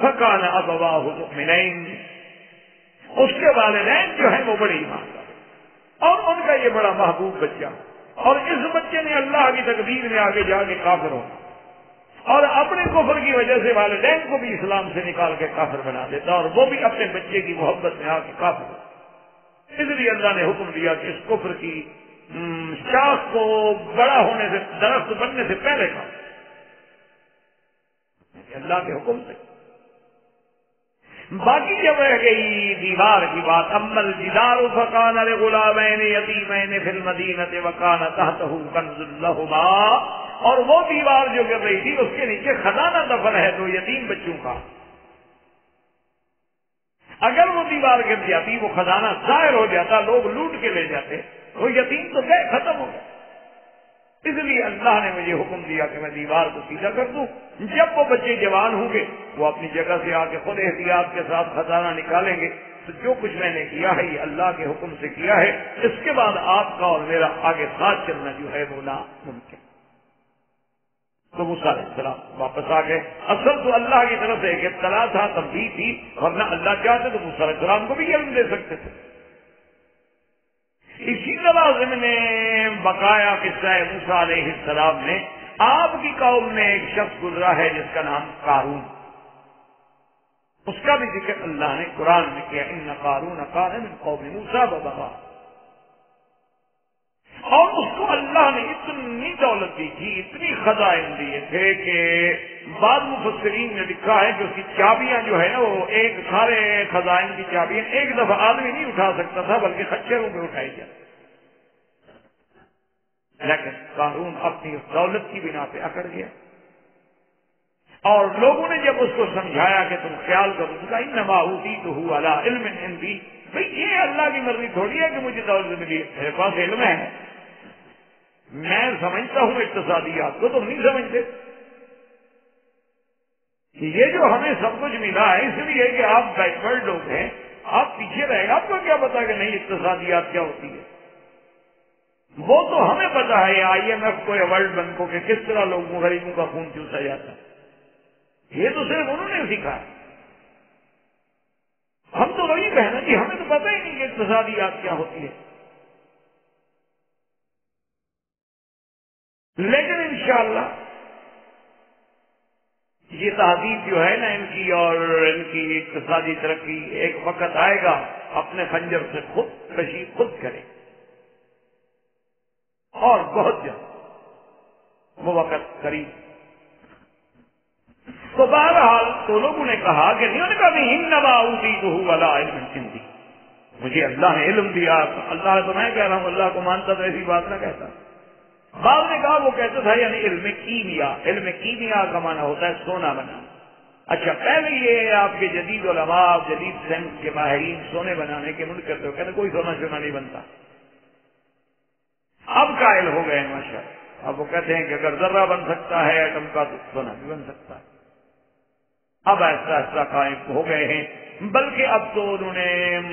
فَكَانَ أَبَوَاهُ مُؤْمِنَيْنِ، اس کے والدین جو ہیں وہ بڑے ایماندار اور ان کا یہ بڑا محبوب بچہ، اور اس بچے نے اللہ کی تقدیر میں آگے جا کے کافر ہونا، اور اپنے کفر کی وجہ سے والدین کو بھی اسلام سے نکال کے کافر بنا دیتا، اور وہ بھی اپنے بچے کی محبت میں آ کے کافر ہوتا. اس لیے اللہ نے حکم دیا کہ اس کفر کی شاخ کو بڑا ہونے سے، درخت بننے سے پہلے کا اللہ کے حکم سے. باقی جب رہ گئی دیوار کی بات، امل جدار فکان لغلامین یتیمین فی المدینہ وکان تحتہ کنز لہما، اور وہ دیوار جو گر رہی تھی اس کے نیچے خزانہ دفن ہے دو یتیم بچوں کا. اگر وہ دیوار گر جاتی وہ خزانہ ظاہر ہو جاتا، لوگ لوٹ کے لے جاتے، وہ یتیم تو گئے، ختم ہو گئے. اس لیے اللہ نے مجھے حکم دیا کہ میں دیوار کو سیدھا کر دوں. جب وہ بچے جوان ہوں گے وہ اپنی جگہ سے آ کے خود احتیاط کے ساتھ خزانہ نکالیں گے. تو جو کچھ میں نے کیا ہے یہ اللہ کے حکم سے کیا ہے، اس کے بعد آپ کا اور میرا آگے ساتھ چلنا جو ہے وہ ناممکن. تو موسیٰ علیہ السلام واپس آ گئے. اصل تو اللہ کی طرف سے ایک ابتلا تھا، تنبیہ تھی، ورنہ اللہ چاہتے تو موسیٰ علیہ السلام کو بھی علم دے سکتے تھے. اسی طرح ضمن بقایا قصہ موسیٰ علیہ السلام نے آپ کی قوم میں ایک شخص گزرا ہے جس کا نام قارون، اس کا بھی ذکر اللہ نے قرآن میں کیا، ان قارون کان من قوم موسیٰ وبغا. اور اس کو اللہ نے اتنی دولت دی تھی، اتنی خزائن دیے تھے کہ بعض مفسرین نے لکھا ہے کہ اس کی چابیاں جو ہے نا وہ ایک سارے خزائن کی چابیاں ایک دفعہ آدمی نہیں اٹھا سکتا تھا بلکہ خچروں پہ اٹھائی جاتی. لیکن قارون اپنی اس دولت کی بنا پہ اکڑ گیا، اور لوگوں نے جب اس کو سمجھایا کہ تم خیال کرو، کہا انما اوتیتہ علی علم عندی، بھئی یہ اللہ کی مرضی تھوڑی ہے کہ مجھے دولت ملی، میرے پاس علم ہے، میں سمجھتا ہوں اقتصادیات کو، تم نہیں سمجھتے. یہ جو ہمیں سب کچھ ملا ہے اس لیے کہ آپ بیکورڈ لوگ ہیں، آپ پیچھے رہے، آپ کو کیا پتا کہ نہیں اقتصادیات کیا ہوتی ہے. وہ تو ہمیں پتا ہے آئی ایم ایف کو، ورلڈ بینک کو، کہ کس طرح لوگوں غریبوں کا خون چوسا جاتا ہے، یہ تو صرف انہوں نے سیکھا ہے. ہم تو وہی کہنا کہ ہمیں تو پتا ہی نہیں کہ اقتصادیات کیا ہوتی ہے. لیکن انشاءاللہ یہ تہذیب جو ہے نا ان کی، اور ان کی اقتصادی ترقی ایک وقت آئے گا اپنے خنجر سے خود کشی خود کرے، اور بہت جلد وہ وقت قریب. تو بہرحال تو لوگوں نے کہا کہ نہیں، انما اوتیتہ علی علم عندی، مجھے اللہ نے علم دیا، اللہ تو میں کہہ رہا ہوں، اللہ کو مانتا تو ایسی بات نہ کہتا۔ بعض نے کہا وہ کہتا تھا یعنی علم کیمیا، علم کیمیا کا معنی ہوتا ہے سونا بنا۔ اچھا پہلے یہ آپ کے جدید علماء، جدید سائنس کے ماہرین سونے بنانے کے منکر کرتے ہو، کہتے کوئی سونا چونا نہیں بنتا۔ اب قائل ہو گئے ماشاءاللہ، اب وہ کہتے ہیں کہ اگر ذرہ بن سکتا ہے ایٹم کا تو سونا بھی بن سکتا ہے۔ اب ایسا ایسا قائم ہو گئے ہیں، بلکہ اب تو انہوں نے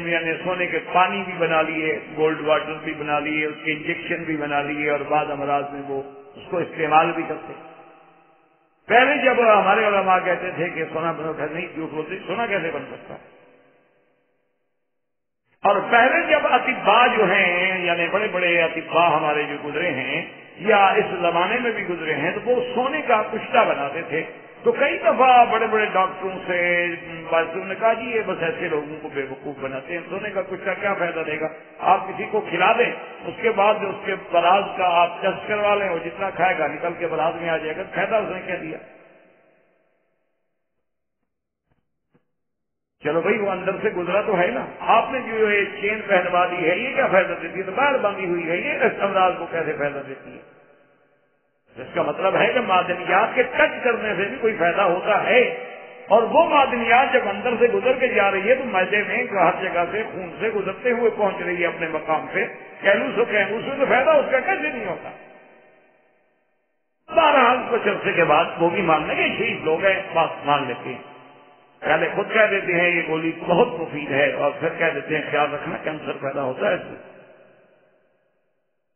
یعنی سونے کے پانی بھی بنا لیے، گولڈ واٹر بھی بنا لیے، اس کے انجیکشن بھی بنا لیے، اور بعض امراض میں وہ اس کو استعمال بھی کرتے ہیں۔ پہلے جب ہمارے علماء کہتے تھے کہ سونا بن سکتا نہیں، کیوں بولتے سونا کیسے بن سکتا ہے؟ اور پہلے جب اطباء جو ہیں یعنی بڑے بڑے اطباء ہمارے جو گزرے ہیں یا اس زمانے میں بھی گزرے ہیں، تو وہ سونے کا کشتہ بناتے تھے۔ تو کئی دفعہ بڑے بڑے ڈاکٹروں سے باسوں نے کہا جی یہ بس ایسے لوگوں کو بے وقوف بناتے ہیں، سونے کا کشتہ کیا فائدہ دے گا؟ آپ کسی کو کھلا دیں، اس کے بعد اس کے بلاز کا آپ ٹیسٹ کروا لیں، وہ جتنا کھائے گا نکل کے بلاز میں آ جائے گا، فائدہ اس نے کیا دیا؟ چلو بھئی وہ اندر سے گزرا تو ہے نا، آپ نے جو یہ چین پہنوا دی ہے یہ کیا فائدہ دیتی ہے؟ تو باہر باندھی ہوئی ہے یہ اس امراض کو کیسے فائدہ دیتی ہے؟ اس کا مطلب ہے کہ معدنیات کے ٹچ کرنے سے بھی کوئی فائدہ ہوتا ہے، اور وہ معدنیات جب اندر سے گزر کے جا رہی ہے تو معدے میں ہر جگہ سے خون سے گزرتے ہوئے پہنچ رہی ہے اپنے مقام پہ، کیلوس و کیلوس سے تو فائدہ اس کا کیسے نہیں ہوتا؟ بہرحال کچھ عرصے کے بعد وہ بھی ماننے کے شریف لوگ ہیں، بات مان لیتے ہیں، پہلے خود کہہ دیتے ہیں یہ گولی بہت مفید ہے، اور پھر کہہ دیتے ہیں خیال رکھنا کینسر پیدا ہوتا ہے اس سے۔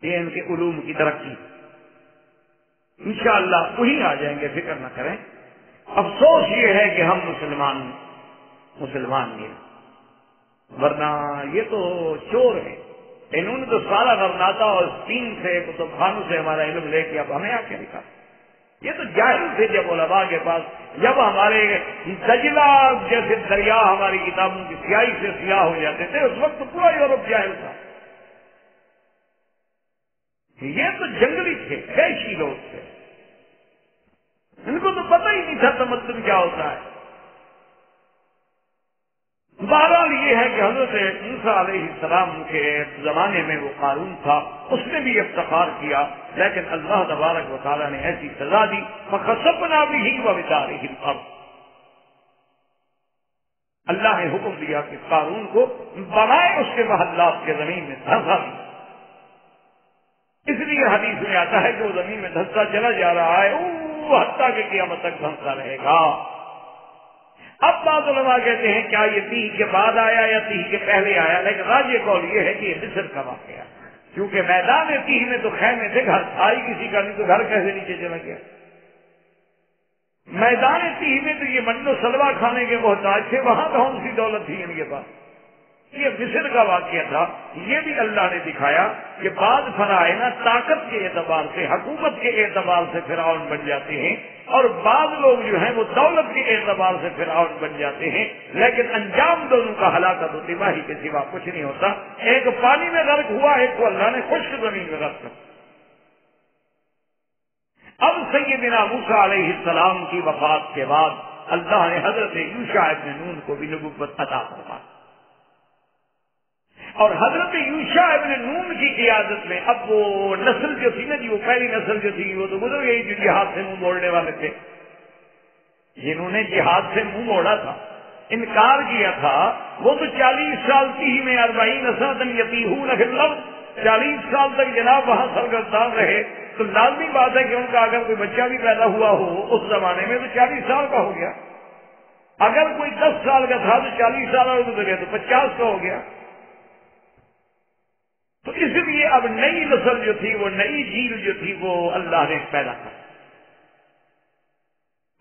یہ ان کے علوم کی ترقی، انشاءاللہ وہی آ جائیں گے، فکر نہ کریں۔ افسوس یہ ہے کہ ہم مسلمان مسلمان نہیں، ورنہ یہ تو چور ہیں، انہوں نے تو سارا غرناطہ اور اسپین سے کتبخانوں سے ہمارا علم لے کے اب ہمیں آ کے نکالا۔ یہ تو جاہل تھے جب علماء کے پاس، جب ہمارے دجلہ جیسے دریا ہماری کتابوں کی سیاہی سے سیاہ ہو جاتے تھے، اس وقت پورا یورپ جاہل تھا۔ یہ تو جنگلی تھے، وحشی لوگ تھے، ان کو تو پتہ ہی نہیں تھا تمدن کیا ہوتا ہے۔ بہرحال یہ ہے کہ حضرت موسیٰ علیہ السلام کے زمانے میں وہ قارون تھا، اس نے بھی افتخار کیا، لیکن اللہ تبارک و تعالیٰ نے ایسی سزا دی، فَخَسَفْنَا بِهِ وَبِدَارِهِ الْأَرْضِ، اللہ نے حکم دیا کہ قارون کو بنائے اس کے محلات کے زمین میں دھنسا دی۔ اس لیے حدیث میں آتا ہے کہ وہ زمین میں دھنستا چلا جا رہا ہے، اوہ حتیٰ کہ قیامت تک دھنستا رہے گا۔ اب بعض علماء کہتے ہیں کیا یہ تیہ کے بعد آیا یا تیہ کے پہلے آیا، لیکن راجع قول یہ ہے کہ یہ مصر کا واقعہ، کیونکہ میدان تیہ میں تو خیمے تھے، گھر تھا ہی کسی کا نہیں، تو گھر کیسے نیچے چلا گیا؟ میدان تیہ میں تو یہ منڈو سلوا کھانے کے محتاج تھے، وہاں کون سی دولت تھی ان کے پاس؟ یہ مصر کا واقعہ تھا۔ یہ بھی اللہ نے دکھایا کہ بعض فرعون طاقت کے اعتبار سے، حکومت کے اعتبار سے فرعون بن جاتے ہیں، اور بعض لوگ جو ہیں وہ دولت کے اعتبار سے فرعون بن جاتے ہیں، لیکن انجام دونوں کا ہلاکت و تباہی کے سوا کچھ نہیں ہوتا۔ ایک پانی میں غرق ہوا، ایک کو اللہ نے خشک زمین میں غرق کیا۔ اب سیدنا موسیٰ علیہ السلام کی وفات کے بعد اللہ نے حضرت یوشع بن نون کو بھی نبوت عطا فرمائی، اور حضرت یوشع ابن نون کی قیادت میں اب وہ نسل جو تھی نا جی، وہ پہلی نسل جو تھی وہ تو گزر گئی جو جہاد سے منہ موڑنے والے تھے، جنہوں نے جہاد سے منہ موڑا تھا، انکار کیا تھا، وہ تو چالیس سال تیہ میں اربعین سنۃ یتیہون فی الارض، چالیس سال تک جناب وہاں سرگردان رہے، تو لازمی بات ہے کہ ان کا اگر کوئی بچہ بھی پیدا ہوا ہو اس زمانے میں تو چالیس سال کا ہو گیا، اگر کوئی دس سال کا تھا تو چالیس سال اور گزر گیا تو پچاس کا ہو گیا۔ تو اس لیے اب نئی نسل جو تھی، وہ نئی جیل جو تھی، وہ اللہ نے پیدا کر۔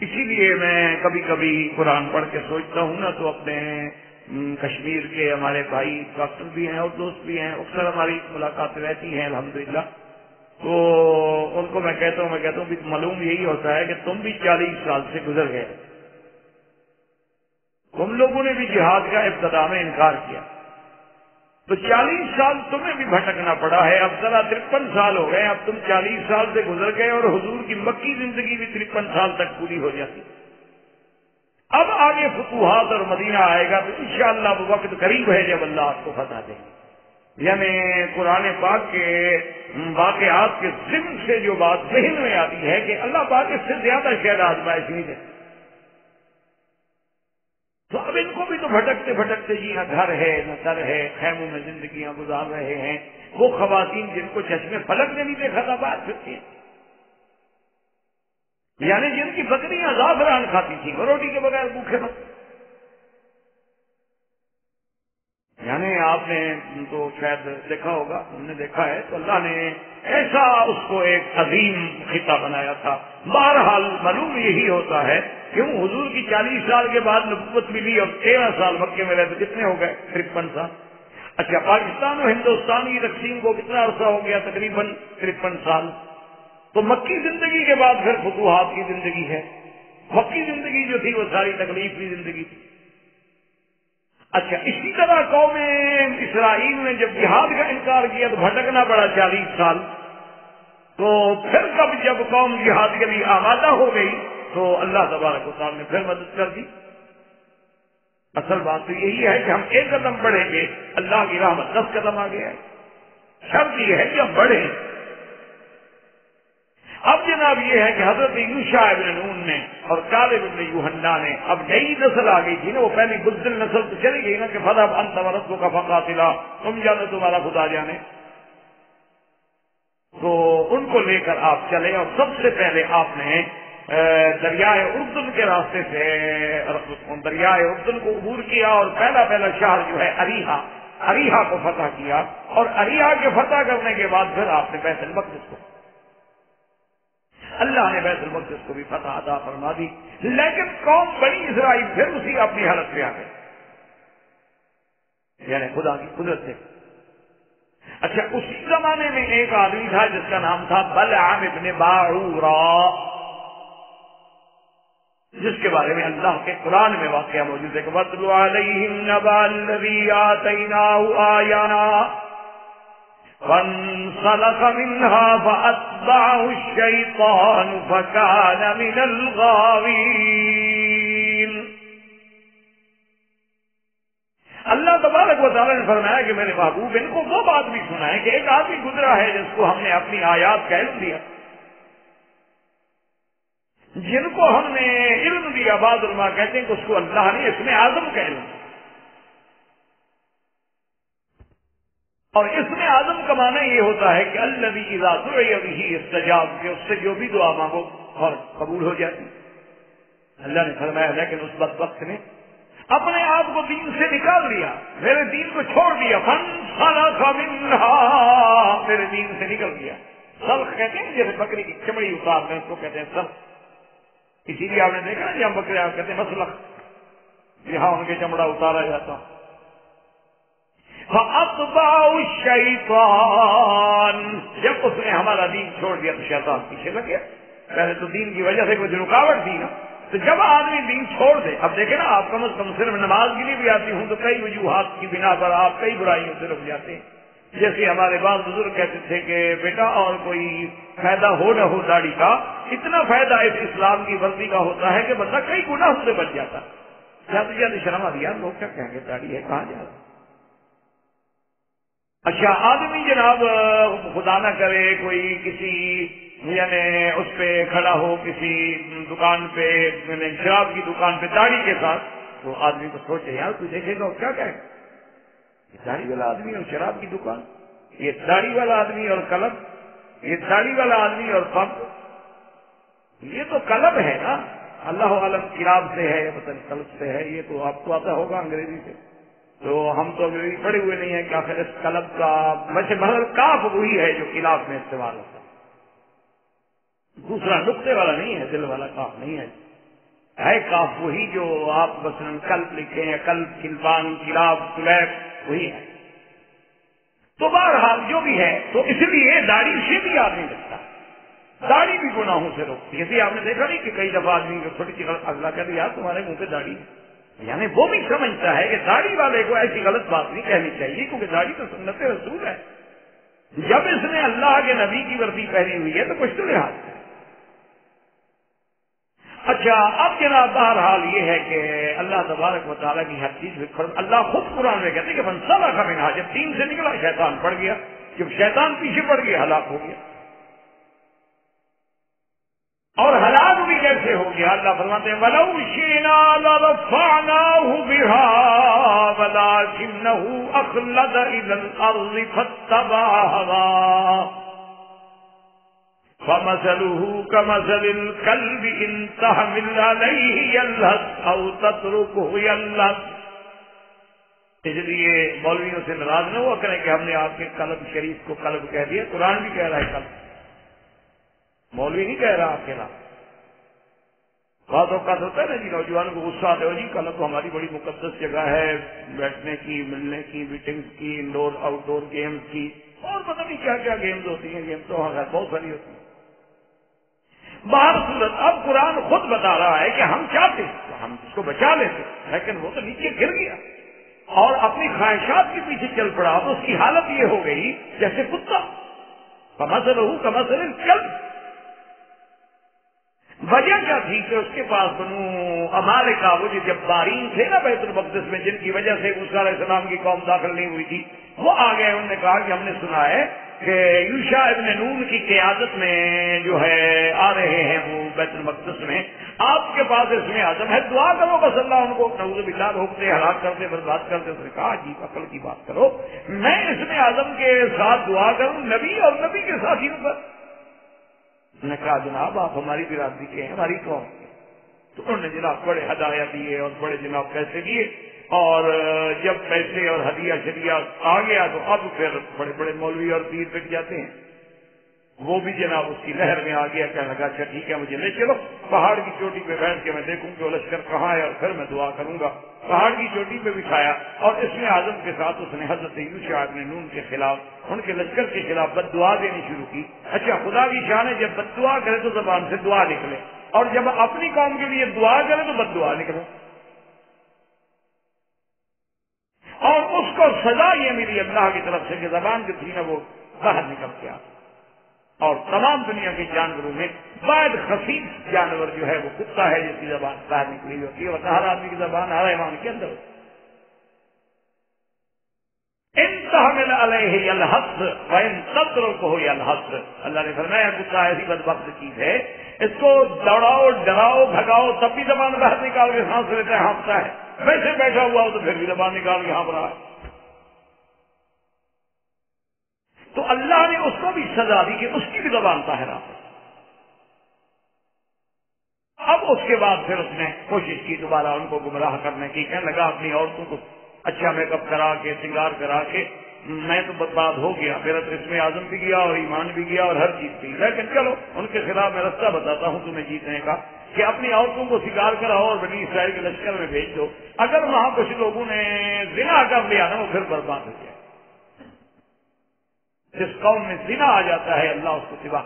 اسی لیے میں کبھی کبھی قرآن پڑھ کے سوچتا ہوں نا، تو اپنے کشمیر کے ہمارے بھائی ڈاکٹر بھی ہیں اور دوست بھی ہیں، اکثر ہماری ملاقاتیں رہتی ہیں الحمدللہ، تو ان کو میں کہتا ہوں میں کہتا ہوں کہ معلوم یہی ہوتا ہے کہ تم بھی چالیس سال سے گزر گئے، تم لوگوں نے بھی جہاد کا ابتدا میں انکار کیا، تو چالیس سال تمہیں بھی بھٹکنا پڑا ہے، اب ذرا ترپن سال ہو گئے، اب تم چالیس سال سے گزر گئے، اور حضور کی مکی زندگی بھی ترپن سال تک پوری ہو جاتی، اب آگے فتوحات اور مدینہ آئے گا تو انشاءاللہ وہ وقت قریب ہے جب اللہ آپ کو فتح دے گا. یعنی قرآن پاک کے واقعات کے ضمن سے جو بات ذہن میں آتی ہے کہ اللہ پاک اس سے زیادہ شاید آزمائش نہیں دیتا. تو اب ان کو بھی تو بھٹکتے بھٹکتے جی نہ گھر ہے نہ در ہے، خیموں میں زندگیاں گزار رہے ہیں. وہ خواتین جن کو چشمے فلک نے بھی دیکھا تھا بات کرتی ہیں، یعنی جن کی بکریاں زعفران کھاتی تھیں اور روٹی کے بغیر بھوکے مت. یعنی آپ نے تو شاید دیکھا ہوگا، ہم نے دیکھا ہے، تو اللہ نے ایسا اس کو ایک عظیم خطہ بنایا تھا. بہرحال معلوم یہی ہوتا ہے کیوں حضور کی چالیس سال کے بعد نبوت ملی اور تیرہ سال مکے میں رہے تو کتنے ہو گئے؟ ترپن سال. اچھا پاکستان اور ہندوستان کی تقسیم کو کتنا عرصہ ہو گیا؟ تقریباً ترپن سال. تو مکی زندگی کے بعد پھر فتوحات کی زندگی ہے. مکی زندگی جو تھی وہ ساری تکلیف کی زندگی تھی. اچھا اسی طرح قوم اسرائیل نے جب جہاد کا انکار کیا تو بھٹکنا پڑا چالیس سال. تو پھر کب جب قوم جہاد کے لیے آمادہ ہو گئی تو اللہ تبارک و تعالیٰ نے پھر مدد کر دی. اصل بات تو یہی ہے کہ ہم ایک قدم بڑھیں گے اللہ کی رحمت دس قدم آگے آئے. شرط یہ ہے کہ ہم بڑھیں. اب جناب یہ ہے کہ حضرت یوشع بن نون نے اور کالب بن یوحنا نے اب نئی نسل آ گئی تھی نا، وہ پہلی بزدل نسل تو چلی گئی نا کہ فَذَهَبْ أَنْتَ وَرَبُّكَ فَقَاتِلَا، تم جانے تمہارا خدا جانے. تو ان کو لے کر آپ چلے اور سب سے پہلے آپ نے دریائے اردن کے راستے سے دریائے اردن کو عبور کیا اور پہلا پہلا شہر جو ہے اریحا، اریحا کو فتح کیا. اور اریحا کے فتح کرنے کے بعد پھر آپ نے بیت المقدس کو، اللہ نے بیت المقدس کو بھی فتح عطا فرما دی. لیکن قوم بنی اسرائیل پھر اسی اپنی حالت پہ آ گئی، یعنی خدا کی قدرت سے. اچھا اسی زمانے میں ایک آدمی تھا جس کا نام تھا بلعام ابن باعورا، جس کے بارے میں اللہ کے قرآن میں واقعہ موجود ہے کہ وَاتْلُ عَلَيْهِمْ نَبَأَ الَّذِي آتَيْنَاهُ آيَاتُنَا فانسلخ منها فأتبعه الشيطان فكان من الغاوين. اللہ تبارک و تعالیٰ نے فرمایا کہ میرے محبوب ان کو وہ بات بھی سنا ہے کہ ایک آدمی گزرا ہے جس کو ہم نے اپنی آیات کا علم دیا، جن کو ہم نے علم دیا. بعض علماء کہتے ہیں کہ اس کو اللہ نے اسم اعظم کا علم دیا، اور اس میں اعظم کا معنی یہ ہوتا ہے کہ الذی اذا دعی بہ استجاب، کہ اس سے جو بھی دعا مانگو اور قبول ہو جاتی. اللہ نے فرمایا لیکن اس بدبخت نے اپنے آپ کو دین سے نکال لیا، میرے دین کو چھوڑ دیا. فانسلخ منہا، میرے دین سے نکل گیا. سلخ کہتے ہیں جیسے بکری کی چمڑی اتارتے ہیں اس کو کہتے ہیں سلخ. اسی لیے آپ نے دیکھا نا جب بکری آپ کہتے ہیں مسلخ، یہاں ان کے چمڑا اتارا جاتا. فَأَطْبَعُ الشَّيْطَانِ، جب اس نے ہمارا دین چھوڑ دیا تو شیطان پیچھے لگ گیا. پہلے تو دین کی وجہ سے کوئی رکاوٹ تھی نا، تو جب آدمی دین چھوڑ دے. اب دیکھیں نا آپ کم از کم صرف نماز کے لیے بھی آتی ہوں تو کئی وجوہات کی بنا پر آپ کئی برائیوں سے رک جاتے ہیں. جیسے ہمارے بعض بزرگ کہتے تھے کہ بیٹا اور کوئی فائدہ ہو نہ ہو داڑھی کا، اتنا فائدہ اس اسلام کی وردی کا ہوتا ہے کہ بندہ کئی گناہوں سے بچ جاتا. جلدی جلدی شرم آتی یار، لوگ کیا کہیں گے داڑھی ہے کہاں جا رہا. اچھا آدمی جناب خدا نہ کرے کوئی کسی یعنی اس پہ کھڑا ہو کسی دکان پہ، یعنی شراب کی دکان پہ داڑھی کے ساتھ، تو آدمی کو سوچے یار تو دیکھے گا کیا کہے، داڑھی والا آدمی اور شراب کی دکان، یہ داڑھی والا آدمی اور کلب، یہ داڑھی والا آدمی اور پب. یہ تو کلب ہے نا، اللہ عالم کلاب سے ہے یا کلب سے ہے، یہ تو آپ کو آتا ہوگا انگریزی سے. تو ہم تو انگریزی پڑے ہوئے نہیں ہیں کہ آخر اس کلب کا ویسے بہر کاف وہی ہے جو کلاب میں استعمال ہوتا ہے، دوسرا نقطے والا نہیں ہے، دل والا کاف نہیں ہے. ہے کاف وہی جو آپ مثلاً کلب لکھے ہیں، کلب، کلبان، کلاب، کلیب، وہی ہے. تو بہرحال جو بھی ہے تو اس لیے داڑھی سے بھی آدمی لگتا ہے، داڑھی بھی گناہوں سے روکتی ہے. جیسے آپ نے دیکھا نہیں کہ کئی دفعہ آدمی کو چھوٹی سی اللہ کہہ دیا تمہارے منہ پہ داڑھی ہے، یعنی وہ بھی سمجھتا ہے کہ داڑھی والے کو ایسی غلط بات نہیں کہنی چاہیے کیونکہ داڑھی تو سنت رسول ہے. جب اس نے اللہ کے نبی کی وردی پہنی ہوئی ہے تو کچھ تو لحاظ ہے. اچھا اب جناب بہرحال یہ ہے کہ اللہ تبارک و تعالیٰ کی ہر چیز میں اللہ خود قرآن میں کہتے ہیں کہ من سلک منہا، جب دین سے نکلا شیطان پڑ گیا، جب شیطان پیچھے پڑ گیا ہلاک ہو گیا، اور ہلاک بھی کیسے ہو گیا؟ اللہ فرماتے ہیں وَلَوْ شِئْنَا لَرَفَعْنَاهُ بِهَا وَلَٰكِنَّهُ أَخْلَدَ إِلَى الْأَرْضِ فَاتَّبَعَ هَوَاهُ فمثله كمثل الكلب إن تحمل عليه يلهث أو تتركه يلهث. اس لیے مولویوں سے ناراض نہ ہوا کریں کہ ہم نے آپ کے قلب شریف کو قلب کہہ دیا، قرآن بھی کہہ رہا ہے قلب، مولوی نہیں کہہ رہا آپ کے نام. بعض اوقات ہوتا ہے نا جی نوجوانوں کو غصہ آتے ہو، جی قلب ہماری بڑی مقدس جگہ ہے بیٹھنے کی، ملنے کی، میٹنگس کی، انڈور آؤٹ ڈور گیمز کی، اور پتہ نہیں کیا کیا گیمز ہوتی ہیں، گیمز تو ہاں بہت ساری ہوتی ہیں. باہر صورت اب قرآن خود بتا رہا ہے کہ ہم چاہتے ہیں ہم اس کو بچا لیتے، لیکن وہ تو نیچے گر گیا اور اپنی خواہشات کے پیچھے چل پڑا، تو اس کی حالت یہ ہو گئی جیسے کتا. فمثلہ کمثل الکلب. وجہ کیا تھی کہ اس کے پاس بنو امالقہ وہ جو جبارین تھے نا بیت المقدس میں، جن کی وجہ سے موسیٰ علیہ السلام کی قوم داخل نہیں ہوئی تھی، وہ آ گئے. انہوں نے کہا کہ ہم نے سنا ہے کہ یوشع ابن نون کی قیادت میں جو ہے آ رہے ہیں وہ بیت المقدس میں، آپ کے پاس اس میں عزم ہے، دعا کرو بس اللہ ان کو نعوذ باللہ روکتے، ہلاک کرتے، برباد کرتے. اس نے کہا جی عقل کی بات کرو، میں اس میں عزم کے ساتھ دعا کروں نبی اور نبی کے ساتھیوں پر. انہوں نے کہا جناب آپ ہماری برادری کے ہیں، ہماری قوم کے. تو انہوں نے جناب بڑے ہدیہ دیے اور بڑے جناب پیسے دیے، اور جب پیسے اور ہدیہ شدیہ آ گیا تو اب پھر بڑے بڑے مولوی اور پیر بک جاتے ہیں. وہ بھی جناب اس کی لہر میں آ گیا، کہنے لگا اچھا ٹھیک ہے مجھے لے چلو پہاڑ کی چوٹی پہ بیٹھ کے میں دیکھوں کہ وہ لشکر کہاں ہے اور پھر میں دعا کروں گا. پہاڑ کی چوٹی پہ بٹھایا اور اس میں عزم کے ساتھ اس نے حضرت یوشع بن نون کے خلاف، ان کے لشکر کے خلاف بد دعا دینی شروع کی. اچھا خدا کی شان ہے جب بد دعا کرے تو زبان سے دعا نکلے، اور جب اپنی قوم کے لیے دعا کرے تو بد دعا نکلے. اور اس کو سزا یہ ملی اللہ کی طرف سے کہ زبان جو تھی نا وہ باہر نکل کے آتی، اور تمام دنیا کے جانوروں میں بہت خفیف جانور جو ہے وہ کتا ہے، جس کی زبان باہر نکلی ہوتی ہے، اور ہر آدمی کی زبان ہر حیوان کے اندر ہوتی ہے. ان تحمل علیہ یلہث وان تترکہ یلہث. اللہ نے فرمایا کتا ایسی بدبخت چیز ہے، اس کو دوڑاؤ ڈراؤ بھگاؤ تب بھی زبان باہر نکال کے سانس لیتا ہے، ہانپتا ہے، ویسے بیٹھا ہوا ہو تو پھر بھی زبان نکال کے ہانپ رہا ہے. تو اللہ نے اس کو بھی سزا دی کہ اس کی بھی زبان باہر آتی. اب اس کے بعد پھر اس نے کوشش کی دوبارہ ان کو گمراہ کرنے کی، کہنے لگا اپنی عورتوں کو اچھا میک اپ کرا کے سنگار کرا کے میں تو برباد ہو گیا، میرا تو اس میں عزم بھی گیا اور ایمان بھی گیا اور ہر چیز بھی. لیکن چلو ان کے خلاف میں رستہ بتاتا ہوں تمہیں جیتنے کا، کہ اپنی عورتوں کو سنگار کراؤ اور بنی اسرائیل کے لشکر میں بھیج دو، اگر وہاں کچھ لوگوں نے زنا کر لیا نا وہ پھر برباد ہو جائے. جس قوم میں زنا آ جاتا ہے اللہ اس کو تباہ،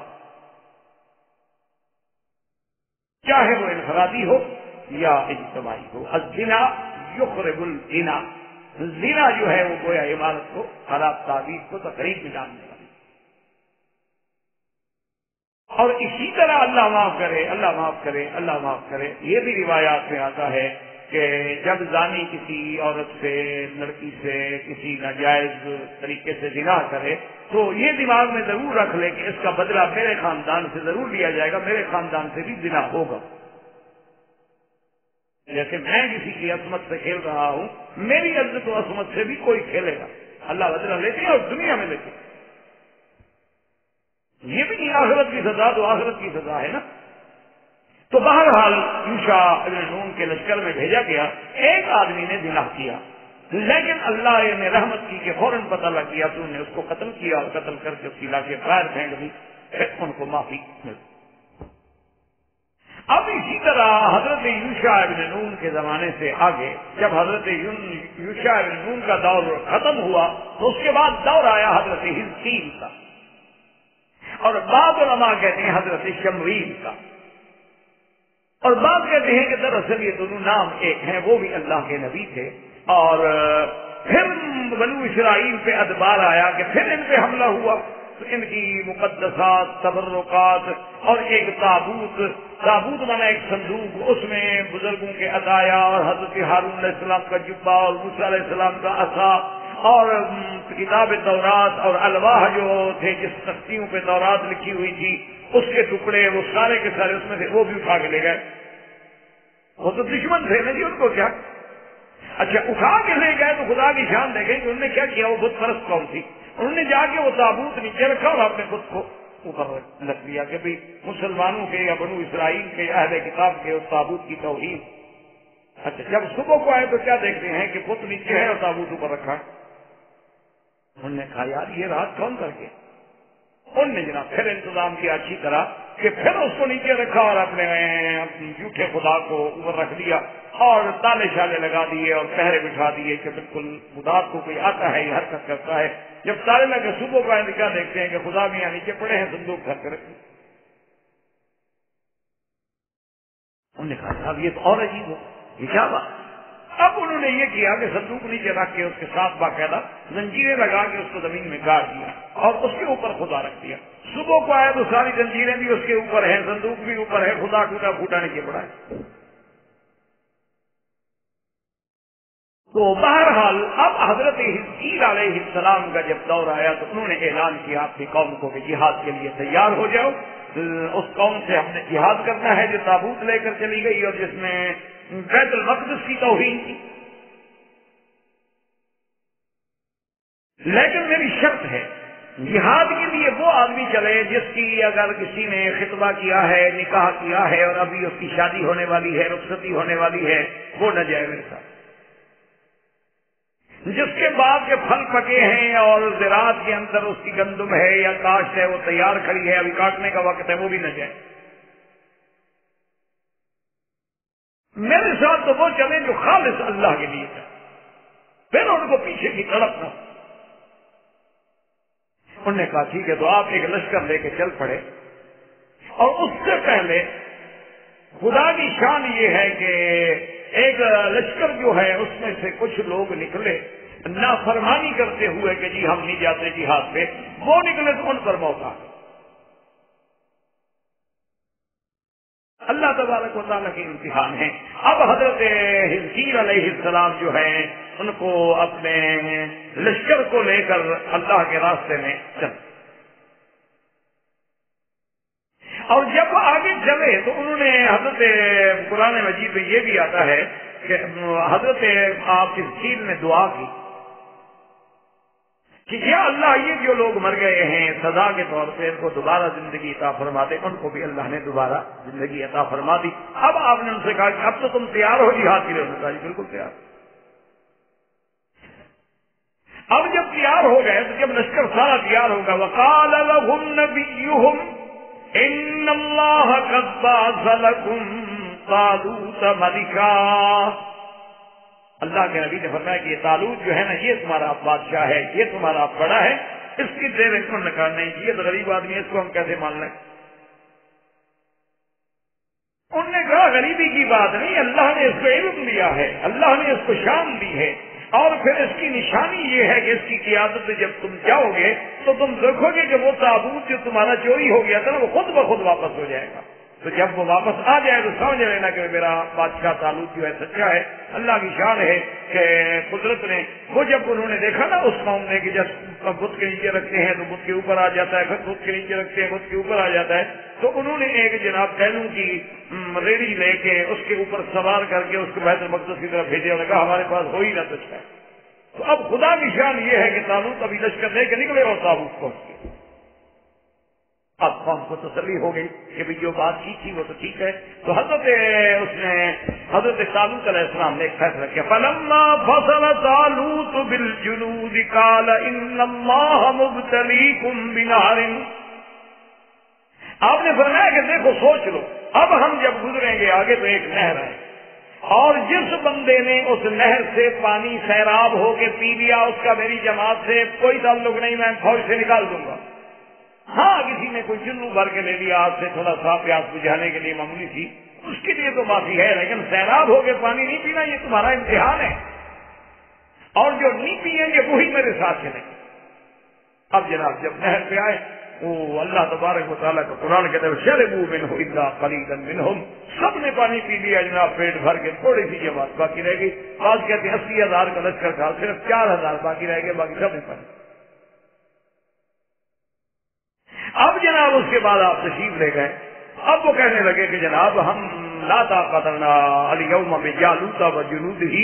چاہے وہ انفرادی ہو یا اجتماعی ہو. الزنا یخرب البنا، زنا جو ہے وہ گویا عمارت کو، خراب تعبیر کو، تقریب میں ڈالنے والی. اور اسی طرح اللہ معاف کرے اللہ معاف کرے اللہ معاف کرے یہ بھی روایات میں آتا ہے کہ جب زانی کسی عورت سے لڑکی سے کسی ناجائز طریقے سے زنا کرے تو یہ دماغ میں ضرور رکھ لے کہ اس کا بدلہ میرے خاندان سے ضرور لیا جائے گا، میرے خاندان سے بھی زنا ہوگا. جیسے میں کسی کی عصمت سے کھیل رہا ہوں میری عزت و عصمت سے بھی کوئی کھیلے گا. اللہ بدلہ لیتے ہیں اور دنیا میں لیتے ہیں. یہ بھی نہیں آخرت کی سزا تو آخرت کی سزا ہے نا. تو بہرحال یوشع بن نون کے لشکر میں بھیجا گیا، ایک آدمی نے زنا کیا، لیکن اللہ نے رحمت کی کہ فوراً پتہ لگ گیا تو انہوں نے اس کو قتل کیا، اور قتل کر کے اس کی لاش باہر پھینک دی، ان کو معافی ملی. اب اسی طرح حضرت یوشع بن نون کے زمانے سے آگے جب حضرت یوشع بن نون کا دور ختم ہوا تو اس کے بعد دور آیا حضرت حزقیل کا، اور بعض علماء کہتے ہیں حضرت شمویل کا، اور بعض کہتے ہیں کہ دراصل یہ دونوں نام ایک ہیں، وہ بھی اللہ کے نبی تھے. اور پھر بنو اسرائیل پہ ادبار آیا کہ پھر ان پہ حملہ ہوا، ان کی مقدسات تبرکات اور ایک تابوت تابوت بنا ایک صندوق، اس میں بزرگوں کے عطایا اور حضرت ہارون علیہ السلام کا جبہ اور موسیٰ علیہ السلام کا عصا اور کتاب تورات اور الواح جو تھے، جس تختیوں پہ تورات لکھی ہوئی تھی اس کے ٹکڑے وہ سارے کے سارے اس میں تھے، وہ بھی اٹھا کے لے گئے۔ وہ تو دشمن تھے نا جی، ان کو کیا؟ اچھا اٹھا کے لے گئے تو خدا کی شان دیکھیں کہ انہوں نے کیا کیا، وہ بت پرست قوم تھی، انہوں نے جا کے وہ تابوت نیچے رکھا اور اپنے بت کو اوپر رکھ لیا کہ بھئی مسلمانوں کے یا بنو اسرائیل کے اہل کتاب کے اس تابوت کی توہین۔ اچھا جب صبح کو آئے تو کیا دیکھتے ہیں کہ بت نیچے ہے اور تابوت اوپر رکھا ہے۔ انہوں نے کہا یار یہ رات کون کر کے؟ انہوں نے جناب پھر انتظام کیا اچھی طرح کہ پھر اس کو نیچے رکھا اور اپنے جھوٹے خدا کو اوپر رکھ دیا اور تالے شالے لگا دیے اور پہرے بٹھا دیے کہ بالکل خدا کو کوئی آتا ہے یہ حرکت کرتا ہے۔ جب تالے لگے صبح کو آئے کیا دیکھتے ہیں کہ خدا میاں نیچے پڑے ہیں، صندوق گھر کے رکھے۔ انہوں نے کہا صاحب یہ تو اور عجیب ہو، یہ کیا بات؟ اب انہوں نے یہ کیا کہ صندوق نیچے رکھ کے اس کے ساتھ باقاعدہ زنجیریں لگا کے اس کو زمین میں گاڑ دیا اور اس کے اوپر خدا رکھ دیا۔ صبح کو آئے تو ساری زنجیریں بھی اس کے اوپر ہیں، صندوق بھی اوپر ہے، خدا ٹوٹا پھوٹا نیچے پڑا ہے۔ تو بہرحال اب حضرت عزیر علیہ السلام کا جب دور آیا تو انہوں نے اعلان کیا اپنی قوم کو کہ جہاد کے لیے تیار ہو جاؤ، اس قوم سے ہم نے جہاد کرنا ہے جو تابوت لے کر چلی گئی اور جس نے بیت المقدس کی توہین کی۔ لیکن میری شرط ہے جہاد کے لیے وہ آدمی چلے جس کی اگر کسی نے خطبہ کیا ہے، نکاح کیا ہے اور ابھی اس کی شادی ہونے والی ہے، رخصتی ہونے والی ہے، وہ نہ جائے میرے ساتھ۔ جس کے بعد کے پھل پکے ہیں اور زراعت کے اندر اس کی گندم ہے یا کاشت ہے، وہ تیار کھڑی ہے، ابھی کاٹنے کا وقت ہے، وہ بھی نہ جائے۔ میرے ساتھ تو وہ چلیں جو خالص اللہ کے لیے تھے، پھر ان کو پیچھے کی تڑپ نہ ہو۔ انہوں نے کہا ٹھیک ہے، تو آپ ایک لشکر لے کے چل پڑے اور اس سے پہلے خدا کی شان یہ ہے کہ ایک لشکر جو ہے اس میں سے کچھ لوگ نکلے نافرمانی کرتے ہوئے کہ جی ہم نہیں جاتے جہاد پہ، وہ نکلے تو ان پر موت آ گئی۔ اللہ تبارک و تعالیٰ کے امتحان ہیں۔ اب حضرت حضیر علیہ السلام جو ہیں ان کو اپنے لشکر کو لے کر اللہ کے راستے میں چل، اور جب وہ آگے چلے تو انہوں نے حضرت قرآن مجید میں یہ بھی آتا ہے کہ حضرت آپ اس چیز میں دعا کی کہ یا اللہ یہ جو لوگ مر گئے ہیں سزا کے طور پہ ان کو دوبارہ زندگی عطا فرما دے، ان کو بھی اللہ نے دوبارہ زندگی عطا فرما دی۔ اب آپ نے ان سے کہا کہ اب تو تم تیار ہو جہاد کے لیے؟ انہوں نے کہا جی بالکل تیار۔ اب جب تیار ہو گئے تو جب لشکر سارا تیار ہوگا وَقَالَ لَهُمْ نَبِيُّهُمْ ان اللہ قد بعث لکم طالوت ملکا، اللہ کے نبی نے فرمایا کہ یہ طالوت جو ہے نا یہ تمہارا بادشاہ ہے، یہ تمہارا بڑا ہے، اس کی دیر اس کو نکالنا ہی، یہ تو غریب آدمی ہے، اس کو ہم کیسے مان لیں؟ انہوں نے کہا غریبی کی بات نہیں، اللہ نے اس کو علم دیا ہے، اللہ نے اس کو شان دی ہے، اور پھر اس کی نشانی یہ ہے کہ اس کی قیادت میں جب تم جاؤ گے تو تم دیکھو گے کہ وہ تابوت جو تمہارا چوری ہو گیا تھا نا وہ خود بخود واپس ہو جائے گا، تو جب وہ واپس آ جائے تو سمجھ لینا کہ میرا بادشاہ طالوت جو ہے سچا ہے، اللہ کی شان ہے کہ قدرت نے وہ جب انہوں نے دیکھا نا اس قوم نے کہ جب بت کے نیچے رکھتے ہیں تو بت کے اوپر آ جاتا ہے، پھر بت کے نیچے رکھتے ہیں بت کے اوپر آ جاتا ہے، تو انہوں نے ایک جناب پہلو کی ریڑھی لے کے اس کے اوپر سوار کر کے اس کو بیت المقدس کی طرف بھیجے اور کہا ہمارے پاس ہو ہی نہ سکتا ہے۔ تو اب خدا کی شان یہ ہے کہ طالوت ابھی لشکر لے کے نکلے اور تابوت پہنچ گئے۔ اب قوم کو تسلی ہو گئی کہ بھئی جو بات کی تھی وہ تو ٹھیک ہے۔ تو حضرت اس نے حضرت طالوت علیہ السلام نے ایک فیصلہ کیا، فَلَمَّا فَصَلَ طَالُوتُ بِالْجُنُودِ قَالَ إِنَّ اللَّهَ مُبْتَلِيكُمْ بِنَارٍ، آپ نے فرمایا کہ دیکھو سوچ لو، اب ہم جب گزریں گے آگے تو ایک نہر ہے اور جس بندے نے اس نہر سے پانی سیراب ہو کے پی لیا اس کا میری جماعت سے کوئی تعلق نہیں، میں فوج سے نکال دوں گا۔ ہاں کسی نے کوئی جلو بھر کے لے لیا آپ سے تھوڑا سا پیاس بجھانے کے لیے معمولی تھی، اس کے لیے تو معافی ہے، لیکن سیراب ہو کے پانی نہیں پینا یہ تمہارا امتحان ہے، اور جو نہیں پیئیں گے وہی میرے ساتھ چلیں گے۔ اب جناب جب نہر پہ آئے اللہ تبارک و تعالیٰ کا قرآن کہتا ہے شربوا منہ الا قلیلا منہم، سب نے پانی پی لیا جناب پیٹ بھر کے، تھوڑی سی یہ بات باقی رہ گئی. بعض کہتے ہیں اسی ہزار کا لشکر تھا، صرف چار ہزار باقی رہ گئے، باقی سب نے پانی. اب جناب اس کے بعد آپ تشریف لے گئے، اب وہ کہنے لگے کہ جناب ہم لا طاقت لنا الیوم بجالوت وجنودہ،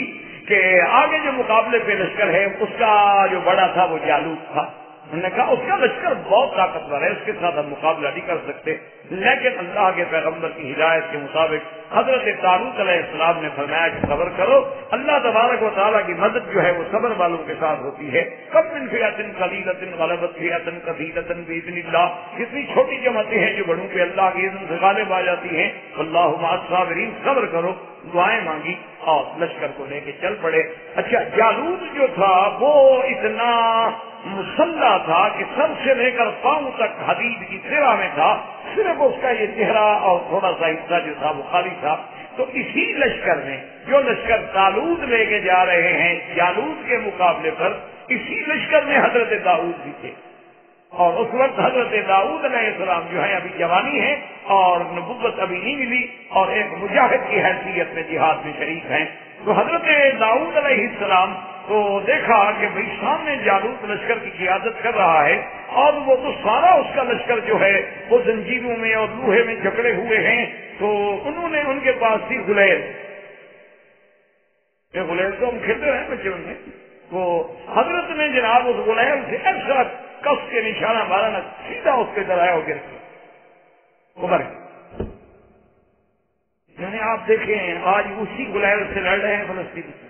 کہ آگے جو مقابلے پہ لشکر ہے اس کا جو بڑا تھا وہ جالوت تھا. انہوں نے کہا اس کا لشکر بہت طاقتور ہے، اس کے ساتھ ہم مقابلہ نہیں کر سکتے. لیکن اللہ کے پیغمبر کی ہدایت کے مطابق حضرت طالوت علیہ السلام نے فرمایا کہ صبر کرو، اللہ تبارک و تعالیٰ کی مدد جو ہے وہ صبر والوں کے ساتھ ہوتی ہے. کم من فئۃ قلیلۃ غلبت فئۃ کثیرۃ باذن اللہ، کتنی چھوٹی جماعتیں ہیں جو بڑوں پہ اللہ کی اذن سے غالب آ جاتی ہیں. واللہ مع الصابرین، صبر کرو. دعائیں مانگی اور لشکر کو لے کے چل پڑے. اچھا جالوت جو تھا وہ اتنا مسلح تھا کہ سر سے لے کر پاؤں تک حدید کی سرا میں تھا، صرف اس کا یہ چہرہ اور تھوڑا سا حصہ جو تھا وہ خالی تھا. تو اسی لشکر میں جو لشکر طالوت لے کے جا رہے ہیں جالوت کے مقابلے پر، اسی لشکر میں حضرت داؤد بھی تھے، اور اس وقت حضرت داؤد علیہ السلام جو ہیں ابھی جوانی ہیں اور نبوت ابھی نہیں ملی، اور ایک مجاہد کی حیثیت میں جہاد میں شریک ہیں. تو حضرت داؤد علیہ السلام تو دیکھا کہ بھئی سامنے جالوت لشکر کی قیادت کر رہا ہے، اور وہ تو سارا اس کا لشکر جو ہے وہ زنجیروں میں اور لوہے میں جکڑے ہوئے ہیں. تو انہوں نے ان کے پاس تھی غلیل، یہ غلیل تو ہم کھیلتے ہیں بچوں میں، تو حضرت نے جناب اس غلیل سے ایسا کس کے نشانہ مارا نہ سیدھا اس کے ذرائع ہو گر گیا، وہ مر گیا. یعنی آپ دیکھیں آج اسی غلیل سے لڑ رہے ہیں فلسطین سے.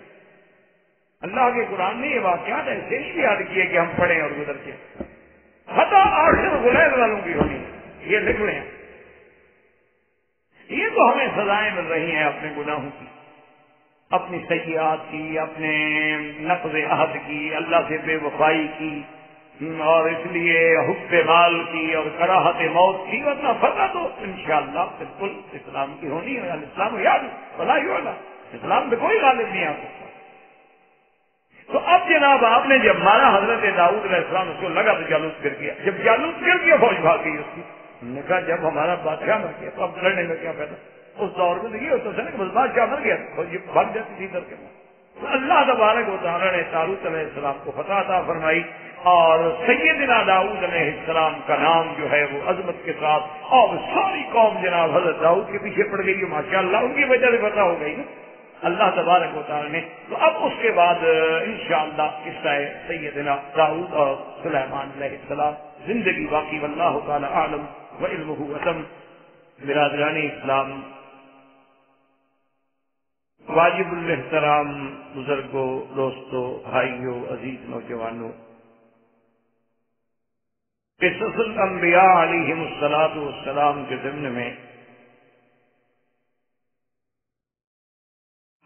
اللہ کے قرآن نے یہ واقعات ایسے نہیں یاد کیے کہ ہم پڑھیں اور گزر کے خطا آخر غلیل والوں کی ہونی، یہ لکھ لیں. یہ تو ہمیں سزائیں مل رہی ہیں اپنے گناہوں کی، اپنی سیئات کی، اپنے نقض عہد کی، اللہ سے بے وفائی کی، اور اس لیے حب مال کی اور کراہت موت کی. ورنہ فتح تو انشاءاللہ بالکل اسلام کی ہونی ہے. اسلام یاد بلا ہی ہوگا، اسلام پہ کوئی غالب نہیں آ سکتا. تو اب جناب آپ نے جب مارا حضرت داؤد علیہ السلام، اس کو لگا تو جالوت گر گیا. جب جالوت گر گیا فوج بھاگ گئی اس کی. نے کہا جب ہمارا بادشاہ مر گیا تو اب لڑنے میں کیا فائدہ؟ اس دور میں دیکھیے ہوتا تھا نا کہ بادشاہ مر گیا فوج بھاگ جاتی تھی ادھر کے. تو اللہ تبارک و تعالیٰ نے طالوت علیہ السلام کو فتح عطا فرمائی، اور سیدنا داؤد علیہ السلام کا نام جو ہے وہ عظمت کے ساتھ، اور ساری قوم جناب حضرت داؤد کے پیچھے پڑ گئی. ماشاء اللہ ان کی وجہ سے فتح ہو گئی نا اللہ تبارک و تعالیٰ نے. تو اب اس کے بعد انشاءاللہ قصہ سیدنا داؤد اور سلیمان علیہ السلام زندگی باقی، واللہ تعالیٰ اعلم و علمہ وسم. برادران اسلام، واجب الاحترام بزرگوں، دوستوں، بھائیوں، عزیز نوجوانوں، قصص الانبیاء علیہم الصلاۃ والسلام کے ضمن میں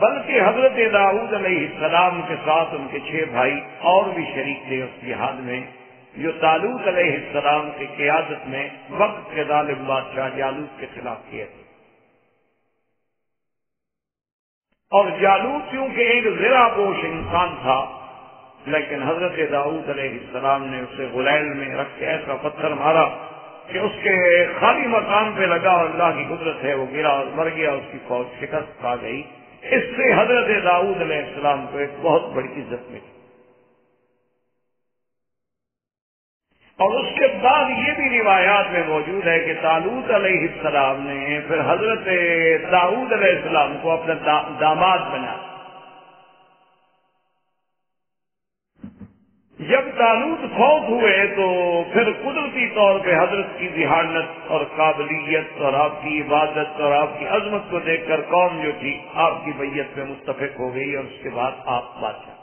بلکہ حضرت داؤد علیہ السلام کے ساتھ ان کے چھ بھائی اور بھی شریک تھے اس جہاد میں جو طالوت علیہ السلام کی قیادت میں وقت کے ظالم بادشاہ جالوت کے خلاف کیے تھے. اور جالوت کیونکہ ایک زرہ پوش انسان تھا، لیکن حضرت داؤد علیہ السلام نے اسے غلیل میں رکھ کے ایسا پتھر مارا کہ اس کے خالی مقام پہ لگا، اور اللہ کی قدرت ہے وہ گرا اور مر گیا، اس کی فوج شکست کھا گئی. اس سے حضرت داؤد علیہ السلام کو ایک بہت بڑی عزت ملی. اور اس کے بعد یہ بھی روایات میں موجود ہے کہ طالوت علیہ السلام نے پھر حضرت داؤد علیہ السلام کو اپنا داماد بنا. جب طالوت فوت ہوئے تو پھر قدرتی طور پہ حضرت کی ذہانت اور قابلیت اور آپ کی عبادت اور آپ کی عظمت کو دیکھ کر قوم جو تھی آپ کی بیعت پہ متفق ہو گئی، اور اس کے بعد آپ بادشاہ.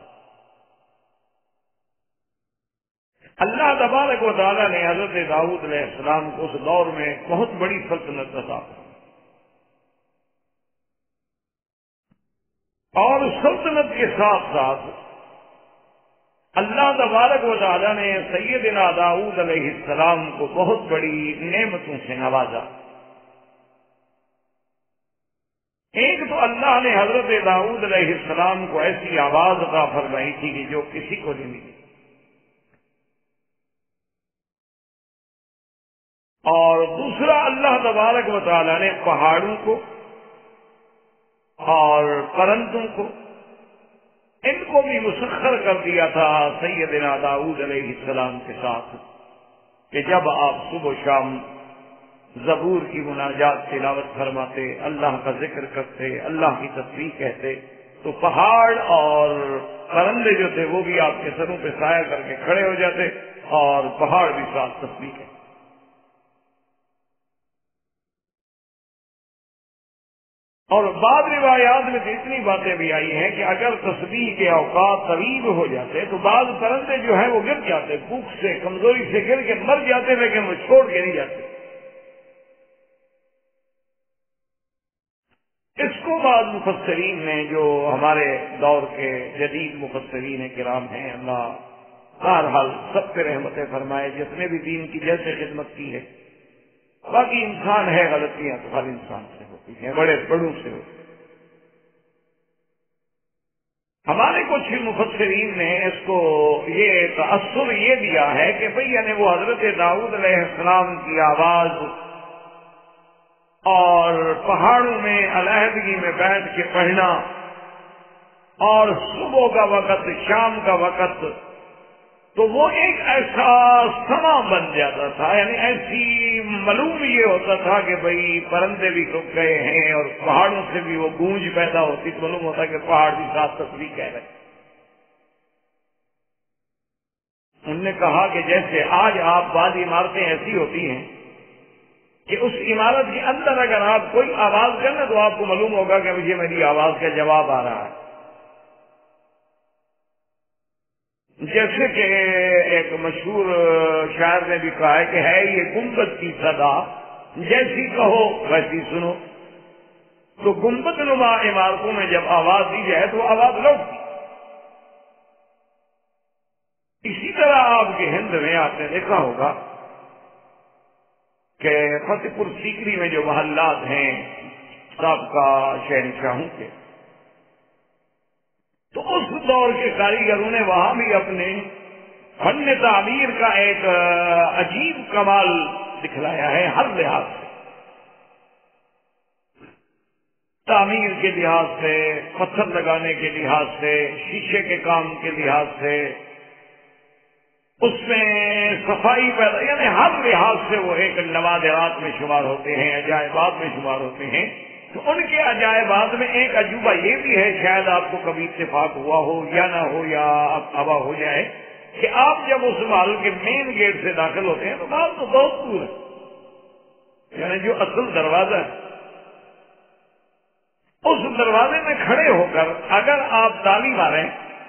اللہ تبارک و تعالیٰ نے حضرت داود علیہ السلام کو اس دور میں بہت بڑی سلطنت عطا کی اور سلطنت کے ساتھ ساتھ اللہ تبارک و تعالیٰ نے سیدنا داؤد علیہ السلام کو بہت بڑی نعمتوں سے نوازا۔ ایک تو اللہ نے حضرت داؤد علیہ السلام کو ایسی آواز عطا فرمائی تھی کہ جو کسی کو نہیں ملی، اور دوسرا اللہ تبارک و تعالیٰ نے پہاڑوں کو اور پرندوں کو ان کو بھی مسخر کر دیا تھا سیدنا داؤد علیہ السلام کے ساتھ کہ جب آپ صبح و شام زبور کی مناجات تلاوت فرماتے، اللہ کا ذکر کرتے، اللہ کی تسبیح کہتے، تو پہاڑ اور پرندے جو تھے وہ بھی آپ کے سروں پہ سایہ کر کے کھڑے ہو جاتے اور پہاڑ بھی ساتھ تسبیح کہتے۔ اور بعد روایات میں اتنی باتیں بھی آئی ہیں کہ اگر تسبیح کے اوقات قریب ہو جاتے تو بعض پرندے جو ہیں وہ گر جاتے، بھوک سے کمزوری سے گر کے مر جاتے، لیکن وہ چھوڑ کے نہیں جاتے۔ اس کو بعض مفسرین نے، جو ہمارے دور کے جدید مفسرین کرام ہیں، اللہ بہرحال سب پہ رحمتیں فرمائے جس نے بھی دین کی جیسے خدمت کی ہے۔ باقی انسان ہے، غلطیاں تو ہر انسان سے ہوتی ہیں، بڑے بڑوں سے ہوتی ہیں۔ ہمارے کچھ مفسرین نے اس کو یہ تأثر یہ دیا ہے کہ بھئی یعنی وہ حضرت داؤد علیہ السلام کی آواز اور پہاڑوں میں علیحدگی میں بیٹھ کے پڑھنا اور صبح کا وقت شام کا وقت، تو وہ ایک ایسا سما بن جاتا تھا، یعنی ایسی معلوم یہ ہوتا تھا کہ بھئی پرندے بھی رک گئے ہیں اور پہاڑوں سے بھی وہ گونج پیدا ہوتی، تو معلوم ہوتا کہ پہاڑ بھی ساتھ تسبیح کہہ رہے۔ انہوں نے کہا کہ جیسے آج آپ بعض عمارتیں ایسی ہوتی ہیں کہ اس عمارت کے اندر اگر آپ کوئی آواز کرنا تو آپ کو معلوم ہوگا کہ مجھے میری آواز کا جواب آ رہا ہے۔ جیسے کہ ایک مشہور شاعر نے بھی کہا ہے کہ ہے یہ گنبد کی صدا، جیسی کہو ویسی سنو۔ تو گنبد نما عمارتوں میں جب آواز دی جائے تو آواز لوٹتی۔ اسی طرح آپ کے ہند میں آپ نے دیکھا ہوگا کہ فتح پور سیکری میں جو محلات ہیں سابقہ شہنشاہوں کے، تو اس دور کے کاریگروں نے وہاں بھی اپنے فن تعمیر کا ایک عجیب کمال دکھلایا ہے۔ ہر لحاظ سے، تعمیر کے لحاظ سے، پتھر لگانے کے لحاظ سے، شیشے کے کام کے لحاظ سے، اس میں صفائی پیدا، یعنی ہر لحاظ سے وہ ایک نوادرات میں شمار ہوتے ہیں، عجائبات میں شمار ہوتے ہیں۔ تو ان کے عجائبات میں ایک عجوبہ یہ بھی ہے، شاید آپ کو کبھی اتفاق ہوا ہو یا نہ ہو یا ہوا ہو جائے، کہ آپ جب اس محل کے مین گیٹ سے داخل ہوتے ہیں تو محل تو بہت دور ہے، یعنی جو اصل دروازہ ہے اس دروازے میں کھڑے ہو کر اگر آپ تالی ماریں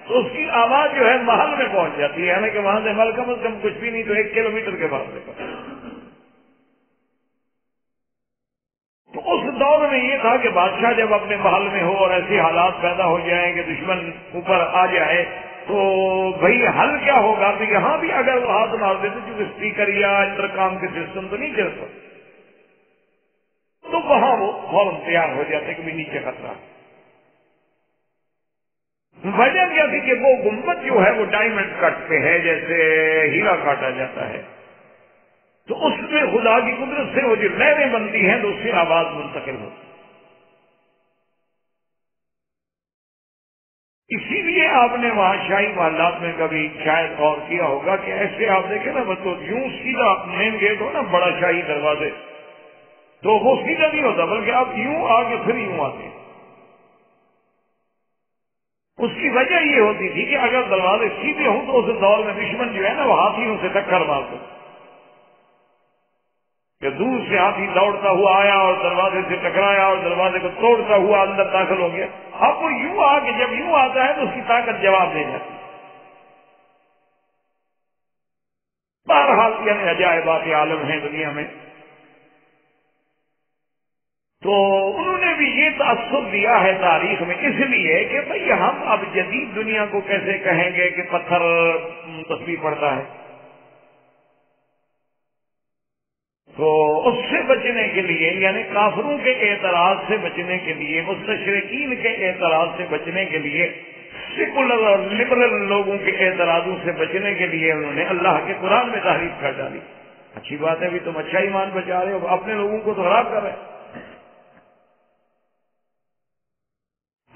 تو اس کی آواز جو ہے محل میں پہنچ جاتی ہے، یعنی کہ وہاں سے محل کم از کم کچھ بھی نہیں تو ایک کلومیٹر کے فاصلے پر۔ تو اس دور میں یہ تھا کہ بادشاہ جب اپنے محل میں ہو اور ایسی حالات پیدا ہو جائیں کہ دشمن اوپر آ جائے تو بھئی حل کیا ہوگا؟ تو یہاں بھی اگر وہ ہاتھ مار دیتے، چونکہ اسپیکر یا انٹرکام کے سسٹم تو نہیں چلتا، تو وہاں وہ فوراً تیار ہو جاتے کہ بھی نیچے خطرہ ہے۔ وجہ کیا تھی کہ وہ گنبد جو ہے وہ ڈائمنڈ کٹ پہ ہے، جیسے ہیرا کاٹا جاتا ہے، تو اس میں خدا کی قدرت سے وہ جو لہریں بنتی ہیں تو اس سے آواز منتقل ہوتی ہے۔ اسی لیے آپ نے وہاں شاہی محلات میں کبھی شاید غور کیا ہوگا کہ ایسے آپ دیکھیں نا، تو یوں سیدھا مین گیٹ ہو نا بڑا شاہی دروازے، تو وہ سیدھا نہیں ہوتا بلکہ آپ یوں آ کے پھر یوں آتے ہیں۔ اس کی وجہ یہ ہوتی تھی کہ اگر دروازے سیدھے ہوں تو اس دور میں دشمن جو ہے نا وہ ہاتھیوں سے ٹکر مارتے، کہ دور سے ہاتھی دوڑتا ہوا آیا اور دروازے سے ٹکرایا اور دروازے کو توڑتا ہوا اندر داخل ہو گیا۔ اب وہ یوں آ کے جب یوں آتا ہے تو اس کی طاقت جواب دے جاتی ہے۔ بہرحال یعنی عجائبات عالم ہیں دنیا میں. تو انہوں نے بھی یہ تأثر دیا ہے تاریخ میں، اس لیے کہ بھئی ہم اب جدید دنیا کو کیسے کہیں گے کہ پتھر تسبیح پڑتا ہے. تو اس سے بچنے کے لیے یعنی کافروں کے اعتراض سے بچنے کے لیے، مستشرقین کے اعتراض سے بچنے کے لیے، سیکولر اور لبرل لوگوں کے اعتراضوں سے بچنے کے لیے انہوں نے اللہ کے قرآن میں تحریف کر ڈالی. اچھی بات ہے، بھی تم اچھا ایمان بچا رہے ہو، اپنے لوگوں کو تو خراب کر رہے ہیں.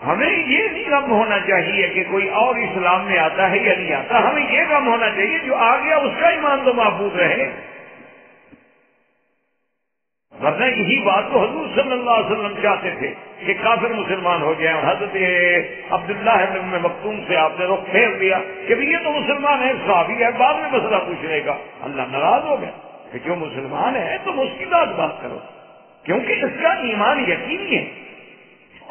ہمیں یہ نہیں غم ہونا چاہیے کہ کوئی اور اسلام میں آتا ہے یا نہیں آتا، ہمیں یہ غم ہونا چاہیے جو آ گیا اس کا ایمان تو محفوظ رہے. ورنہ یہی بات تو حضور صلی اللہ علیہ وسلم چاہتے تھے کہ کافر مسلمان ہو جائیں. حضرت عبداللہ بن مکتوم سے آپ نے رخ پھیر دیا کہ یہ تو مسلمان ہے، صحابی ہے، بعد میں مسئلہ پوچھنے کا. اللہ ناراض ہو گیا کہ جو مسلمان ہے تم اس کی بات بات کرو، کیونکہ اس کا ایمان یقینی ہے.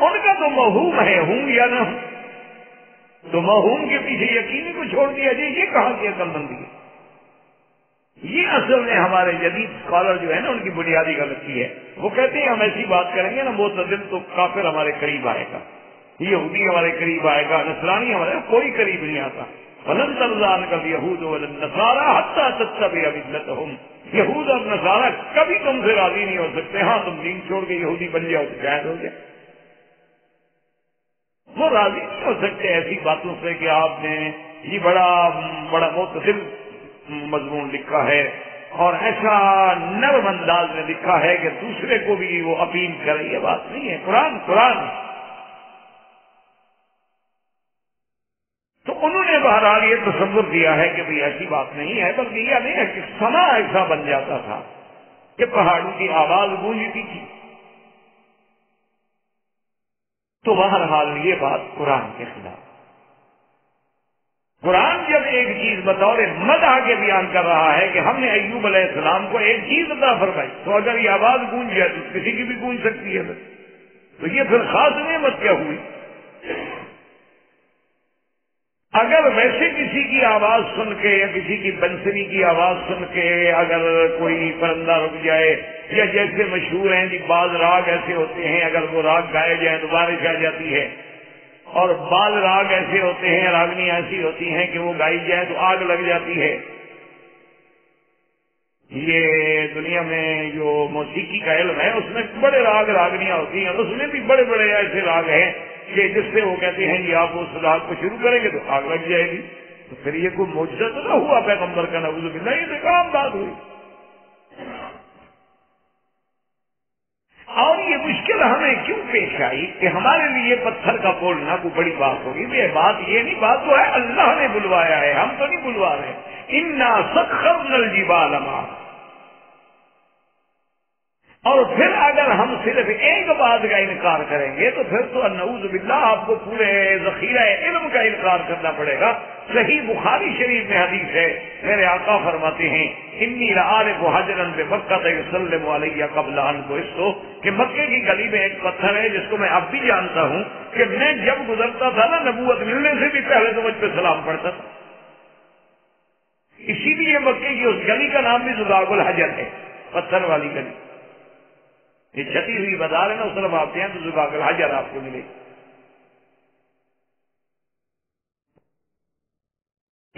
ان کا تو موہوم ہے، ہوں یا نہ ہوں، تو موہوم کے پیچھے یقینی کو چھوڑ دیا جائے، یہ کہاں کی عقل مندی ہے؟ یہ اصل میں ہمارے جدید اسکالر جو ہے نا، ان کی بنیادی غلطی ہے. وہ کہتے ہیں ہم ایسی بات کریں گے نا معتدل تو کافر ہمارے قریب آئے گا، یہودی ہمارے قریب آئے گا، نصرانی ہمارے کوئی قریب نہیں آتا. فلن ترضى عنك اليهود ولا النصارى حتى تتبع ملتهم. یہود اور نصارہ کبھی تم سے راضی نہیں ہو سکتے. ہاں تم دین چھوڑ کے یہودی بن جاؤ تو شاید ہو جائے، وہ راضی نہیں ہو سکتے ایسی باتوں سے کہ آپ نے یہ بڑا بڑا متصل مضمون لکھا ہے اور ایسا نرم انداز میں لکھا ہے کہ دوسرے کو بھی وہ اپیل کرے. یہ بات نہیں ہے، قرآن قرآن. تو انہوں نے بہرحال یہ تصور دیا ہے کہ بھئی ایسی بات نہیں ہے، بلکہ یہ نہیں ہے کہ سما ایسا بن جاتا تھا کہ پہاڑوں کی آواز گونجتی تھی. تو بہرحال یہ بات قرآن کے خلاف. قرآن جب ایک چیز بطور مدح کے بیان کر رہا ہے کہ ہم نے ایوب علیہ السلام کو ایک چیز عطا فرمائی، تو اگر یہ آواز گونج جائے تو کسی کی بھی گونج سکتی ہے، تو یہ پھر خاص نعمت کیا ہوئی؟ اگر ویسے کسی کی آواز سن کے یا کسی کی بنسری کی آواز سن کے اگر کوئی پرندہ رک جائے، یا جیسے مشہور ہیں جی بعض راگ ایسے ہوتے ہیں اگر وہ راگ گائے جائیں تو بارش آ جاتی ہے، اور بعض راگ ایسے ہوتے ہیں، راگنیاں ایسی ہوتی ہیں کہ وہ گائی جائیں تو آگ لگ جاتی ہے. یہ دنیا میں جو موسیقی کا علم ہے اس میں بڑے راگ راگنیاں ہوتی ہیں، اس میں بھی بڑے بڑے ایسے راگ ہیں کہ جس سے وہ کہتے ہیں کہ آپ اس راگ کو شروع کریں گے تو آگ لگ جائے گی. تو پھر یہ کوئی معجزہ تو نہ ہوا پیغمبر کا، نعوذ باللہ، یہ تو عام بات ہوئی. اور یہ مشکل ہمیں کیوں پیش آئی کہ ہمارے لیے پتھر کا بولنا کوئی بڑی بات ہوگی؟ یہ بات یہ نہیں، بات تو ہے اللہ نے بلوایا ہے، ہم تو نہیں بلوا رہے. اِنَّا سَخَّرْنَا الْجِبَالَ مَعَهُ. اور پھر اگر ہم صرف ایک بات کا انکار کریں گے تو پھر تو نعوذ باللہ آپ کو پورے ذخیرہ علم کا انکار کرنا پڑے گا. صحیح بخاری شریف میں حدیث ہے، میرے آقا فرماتے ہیں انی لآلف حجراً بمکۃ یسلم علیہ قبل ان بعثتہ، کہ مکے کی گلی میں ایک پتھر ہے جس کو میں اب بھی جانتا ہوں کہ میں جب گزرتا تھا نا نبوت ملنے سے بھی پہلے تو مجھ پہ سلام پڑتا تھا. اسی لیے مکے کی اس گلی کا نام بھی زجاج الحجر ہے، پتھر والی گلی. یہ چھٹی ہوئی بازار ہے نا، اس طرف آتے ہیں تو زجاج الحجر آپ کو ملے گی.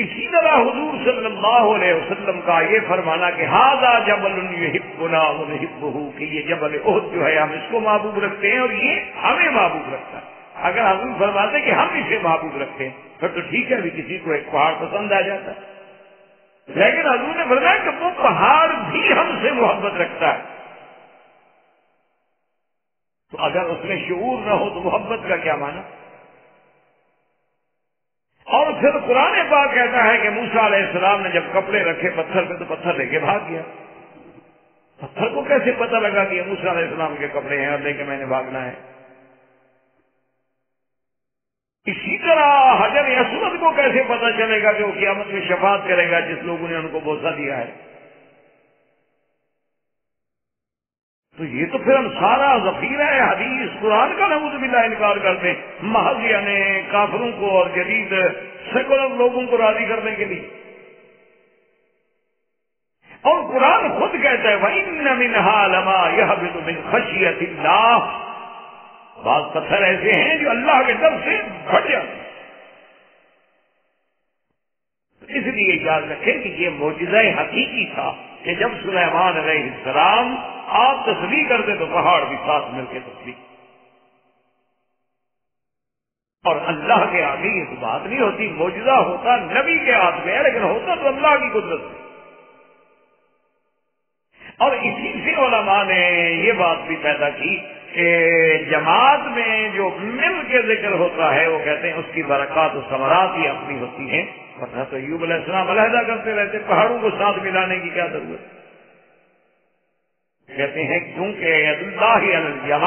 اسی طرح حضور صلی اللہ علیہ وسلم کا یہ فرمانا کہ ھذا جبل یحبنا و نحبہ، کہ یہ جبل احد جو ہے ہم اس کو محبوب رکھتے ہیں اور یہ ہمیں محبوب رکھتا ہے. اگر حضور فرماتے کہ ہم اسے محبوب رکھتے ہیں پھر تو ٹھیک ہے، بھی کسی کو ایک پہاڑ پسند آ جاتا ہے، لیکن حضور نے فرمایا کہ وہ پہاڑ بھی ہم سے محبت رکھتا ہے. تو اگر اس میں شعور نہ ہو تو محبت کا کیا معنی؟ اور پھر قرآن پاک کہتا ہے کہ موسیٰ علیہ السلام نے جب کپڑے رکھے پتھر پہ تو پتھر لے کے بھاگ گیا. پتھر کو کیسے پتہ لگا کہ یہ موسیٰ علیہ السلام کے کپڑے ہیں اور لے کے میں نے بھاگنا ہے؟ اسی طرح حجر اسود کو کیسے پتہ چلے گا کہ وہ قیامت میں شفاعت کرے گا جس لوگوں نے ان کو بوسہ دیا ہے؟ تو یہ تو پھر ہم سارا ذخیرہ حدیث قرآن کا نعوذ باللہ انکار کرتے ہیں، محض یعنی کافروں کو اور جدید سیکولر لوگوں کو راضی کرنے کے لیے. اور قرآن خود کہتا ہے وَإِنَّ مِنْهَا لَمَا يَهْبِطُ مِنْ خَشْيَةِ اللَّهِ، بعض پتھر ایسے ہیں جو اللہ کے ڈر سے پھٹ جاتے ہیں. اس لیے یاد رکھیں کہ یہ معجزہ حقیقی تھا کہ جب سلیمان علیہ السلام آپ تسبیح کرتے تو پہاڑ بھی ساتھ مل کے تسبیح. اور اللہ کے آگے یہ بات نہیں ہوتی، معجزہ ہوتا نبی کے ہاتھ میں ہے لیکن ہوتا تو اللہ کی قدرت ہے. اور اسی سے علماء نے یہ بات بھی پیدا کی کہ جماعت میں جو مل کے ذکر ہوتا ہے وہ کہتے ہیں اس کی برکات و ثمرات ہی اپنی ہوتی ہیں، ورنہ تو ایوب علیہ السلام علیحدہ کرتے رہتے، پہاڑوں کو ساتھ ملانے کی کیا ضرورت. کہتے ہیں کیونکہ اللہ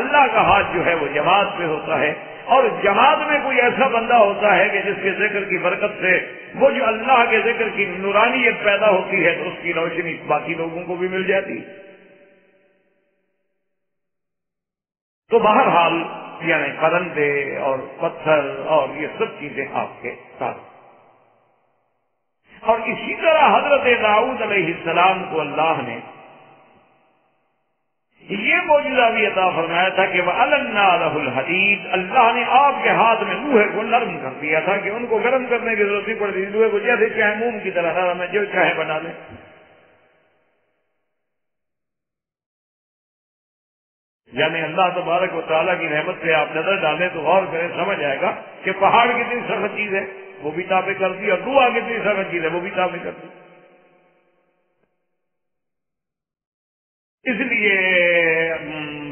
اللہ کا ہاتھ جو ہے وہ جماعت پہ ہوتا ہے، اور جماعت میں کوئی ایسا بندہ ہوتا ہے کہ جس کے ذکر کی برکت سے وہ جو اللہ کے ذکر کی نورانیت پیدا ہوتی ہے تو اس کی روشنی باقی لوگوں کو بھی مل جاتی. تو بہرحال یعنی پرندے اور پتھر اور یہ سب چیزیں آپ کے ساتھ. اور اسی طرح حضرت داود علیہ السلام کو اللہ نے یہ معجزہ بھی عطا فرمایا تھا کہ وَأَلَنَّا لَهُ الْحَدِيدَ، اللہ نے آپ کے ہاتھ میں لوہے کو نرم کر دیا تھا کہ ان کو گرم کرنے کی ضرورت نہیں پڑتی، لوہے کو جیسے چاہے موم کی طرح نرم جو چاہے بنا لیں. یعنی اللہ تبارک و تعالیٰ کی رحمت سے آپ نظر ڈالیں تو غور کریں، سمجھ آئے گا کہ پہاڑ کتنی سخت چیز ہے وہ بھی تابع کر دی، اور لوہا کتنی سخت چیز ہے وہ بھی تابع کر دی. اس لیے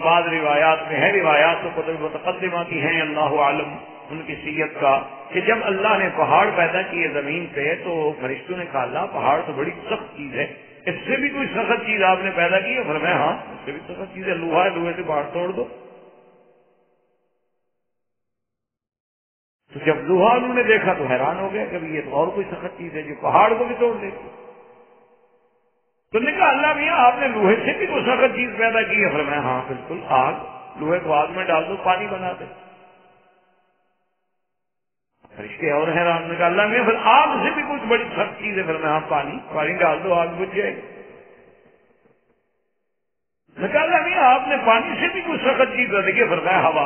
بعض روایات میں ہے، روایات تو کتب متقدمہ کی ہیں، اللہ عالم ان کی سیت کا، کہ جب اللہ نے پہاڑ پیدا کیے زمین پہ تو فرشتوں نے کہا اللہ پہاڑ تو بڑی سخت چیز ہے، اس سے بھی کوئی سخت چیز آپ نے پیدا کی ہے؟ فرمایا ہاں اس سے بھی سخت چیز ہے، لوہا ہے، لوہے سے پہاڑ توڑ دو. تو جب لوہا انہوں نے دیکھا تو حیران ہو گیا کہ یہ اور کوئی سخت چیز ہے جو پہاڑ کو بھی توڑ دے. تو نے کہا اللہ میاں آپ نے لوہے سے بھی کوئی سخت چیز پیدا کی ہے؟ فرمایا ہاں بالکل، آگ، لوہے کو آگ میں ڈال دو پانی بنا دے. فرشتے اور حیران، نے کہا اللہ میاں پھر آگ سے بھی کچھ بڑی سخت چیز ہے؟ فرمایا ہاں پانی، پانی ڈال دو آگ بجھ جائے گی. نے کہا اللہ میاں آپ نے پانی سے بھی کچھ سخت چیز پیدا کی؟ فرمایا ہوا،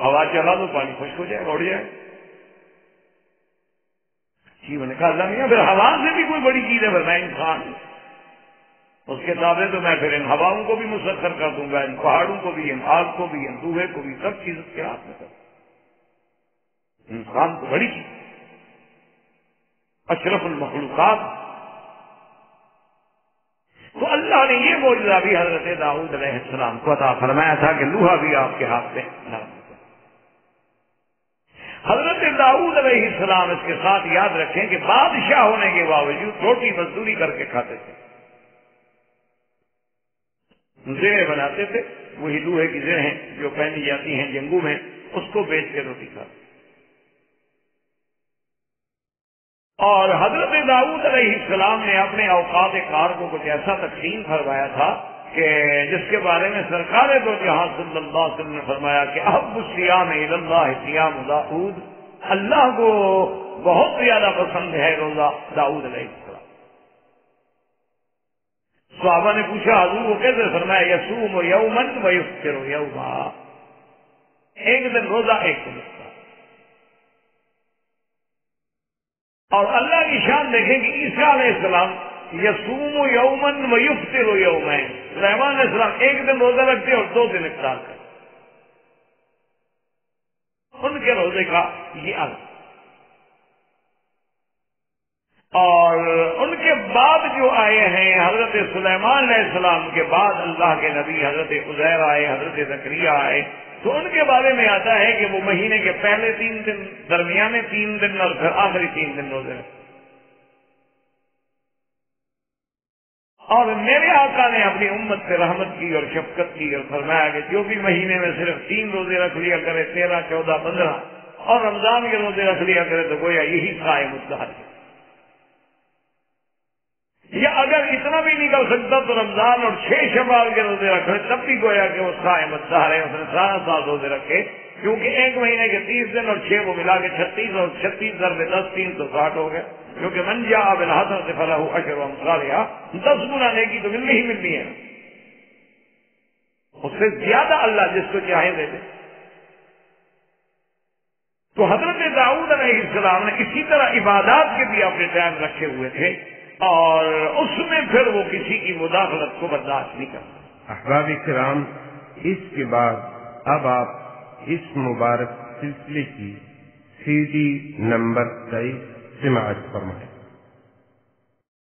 ہوا چلا دو پانی خشک ہو جائے گا، اڑ جائے گا. نے کہا اللہ میاں پھر ہوا سے بھی کوئی بڑی چیز ہے؟ فرمایا انسان. اس کے تابع تو میں پھر ان ہواؤں کو بھی مسخر کر دوں گا، ان پہاڑوں کو بھی، ان آگ کو بھی، ان لوہے کو بھی، سب چیز اس کے ہاتھ میں کر دوں. انسان تو بڑی چیز، اشرف المخلوقات. تو اللہ نے یہ معجزہ بھی حضرت داؤد علیہ السلام کو عطا فرمایا تھا کہ لوہا بھی آپ کے ہاتھ میں نرم. حضرت داؤد علیہ السلام اس کے ساتھ یاد رکھیں کہ بادشاہ ہونے کے باوجود روٹی مزدوری کر کے کھاتے تھے، زیریں بناتے تھے، وہی لوہے کی زیریں جو پہنی جاتی ہیں جنگوں میں، اس کو بیچ کے روٹی کھاتے. اور حضرت داؤد علیہ السلام نے اپنے اوقات کار کو کچھ ایسا تقسیم فرمایا تھا کہ جس کے بارے میں سرکار دو جہاں صلی اللہ علیہ وسلم نے فرمایا کہ احب الصیام الی اللہ صیام داؤد، اللہ کو بہت زیادہ پسند ہے روزہ داؤد علیہ السلام. صحابہ نے پوچھا حضور وہ کیسے؟ فرمایا یصوم یوما و یفطر یوما، ایک دن روزہ ایک دن افطار. اور اللہ کی شان دیکھیں کہ عیسیٰ علیہ السلام یصوم یوماً و یفطر یومین، سلیمان علیہ السلام ایک دن روزہ رکھتے اور دو دن افطار کرتے. ان کے روزے کا یہ عرض. اور ان کے بعد جو آئے ہیں حضرت سلیمان علیہ السلام کے بعد اللہ کے نبی حضرت عزیر آئے، حضرت زکریہ آئے، تو ان کے بارے میں آتا ہے کہ وہ مہینے کے پہلے تین دن، درمیانے تین دن، اور پھر آخری تین دن روزے رکھتے. اور میرے آقا نے اپنی امت سے رحمت کی اور شفقت کی اور فرمایا کہ جو بھی مہینے میں صرف تین روزے رکھ لیا کرے، تیرہ، چودہ، پندرہ، اور رمضان کے روزے رکھ لیا کرے تو گویا یہی قائم الدہر ہے. یا اگر اتنا بھی نہیں کر سکتا تو رمضان اور چھ شوال کے روزے رکھ لے، تب بھی گویا کہ وہ قائم الدہر ہے، اس نے سارا سال روزے رکھے. کیونکہ ایک مہینے کے تیس دن اور چھ وہ ملا کے چھتیس اور چھتیس ضرب دس تین تو ساٹھ ہو گئے، کیونکہ من جاء بالحسنۃ فلہ عشر امثالها، دس گنا نیکی تو ملنی ہی ملنی ہے، اس سے زیادہ اللہ جس کو چاہے دے دے۔ تو حضرت داؤد علیہ السلام نے اسی طرح عبادات کے بھی اپنے ٹائم رکھے ہوئے تھے، اور اس میں پھر وہ کسی کی مداخلت کو برداشت نہیں کرتا۔ احباب کرام، اس کے بعد اب آپ اس مبارک سلسلے کی سی ڈی نمبر تیئیس سماعت فرمائیں۔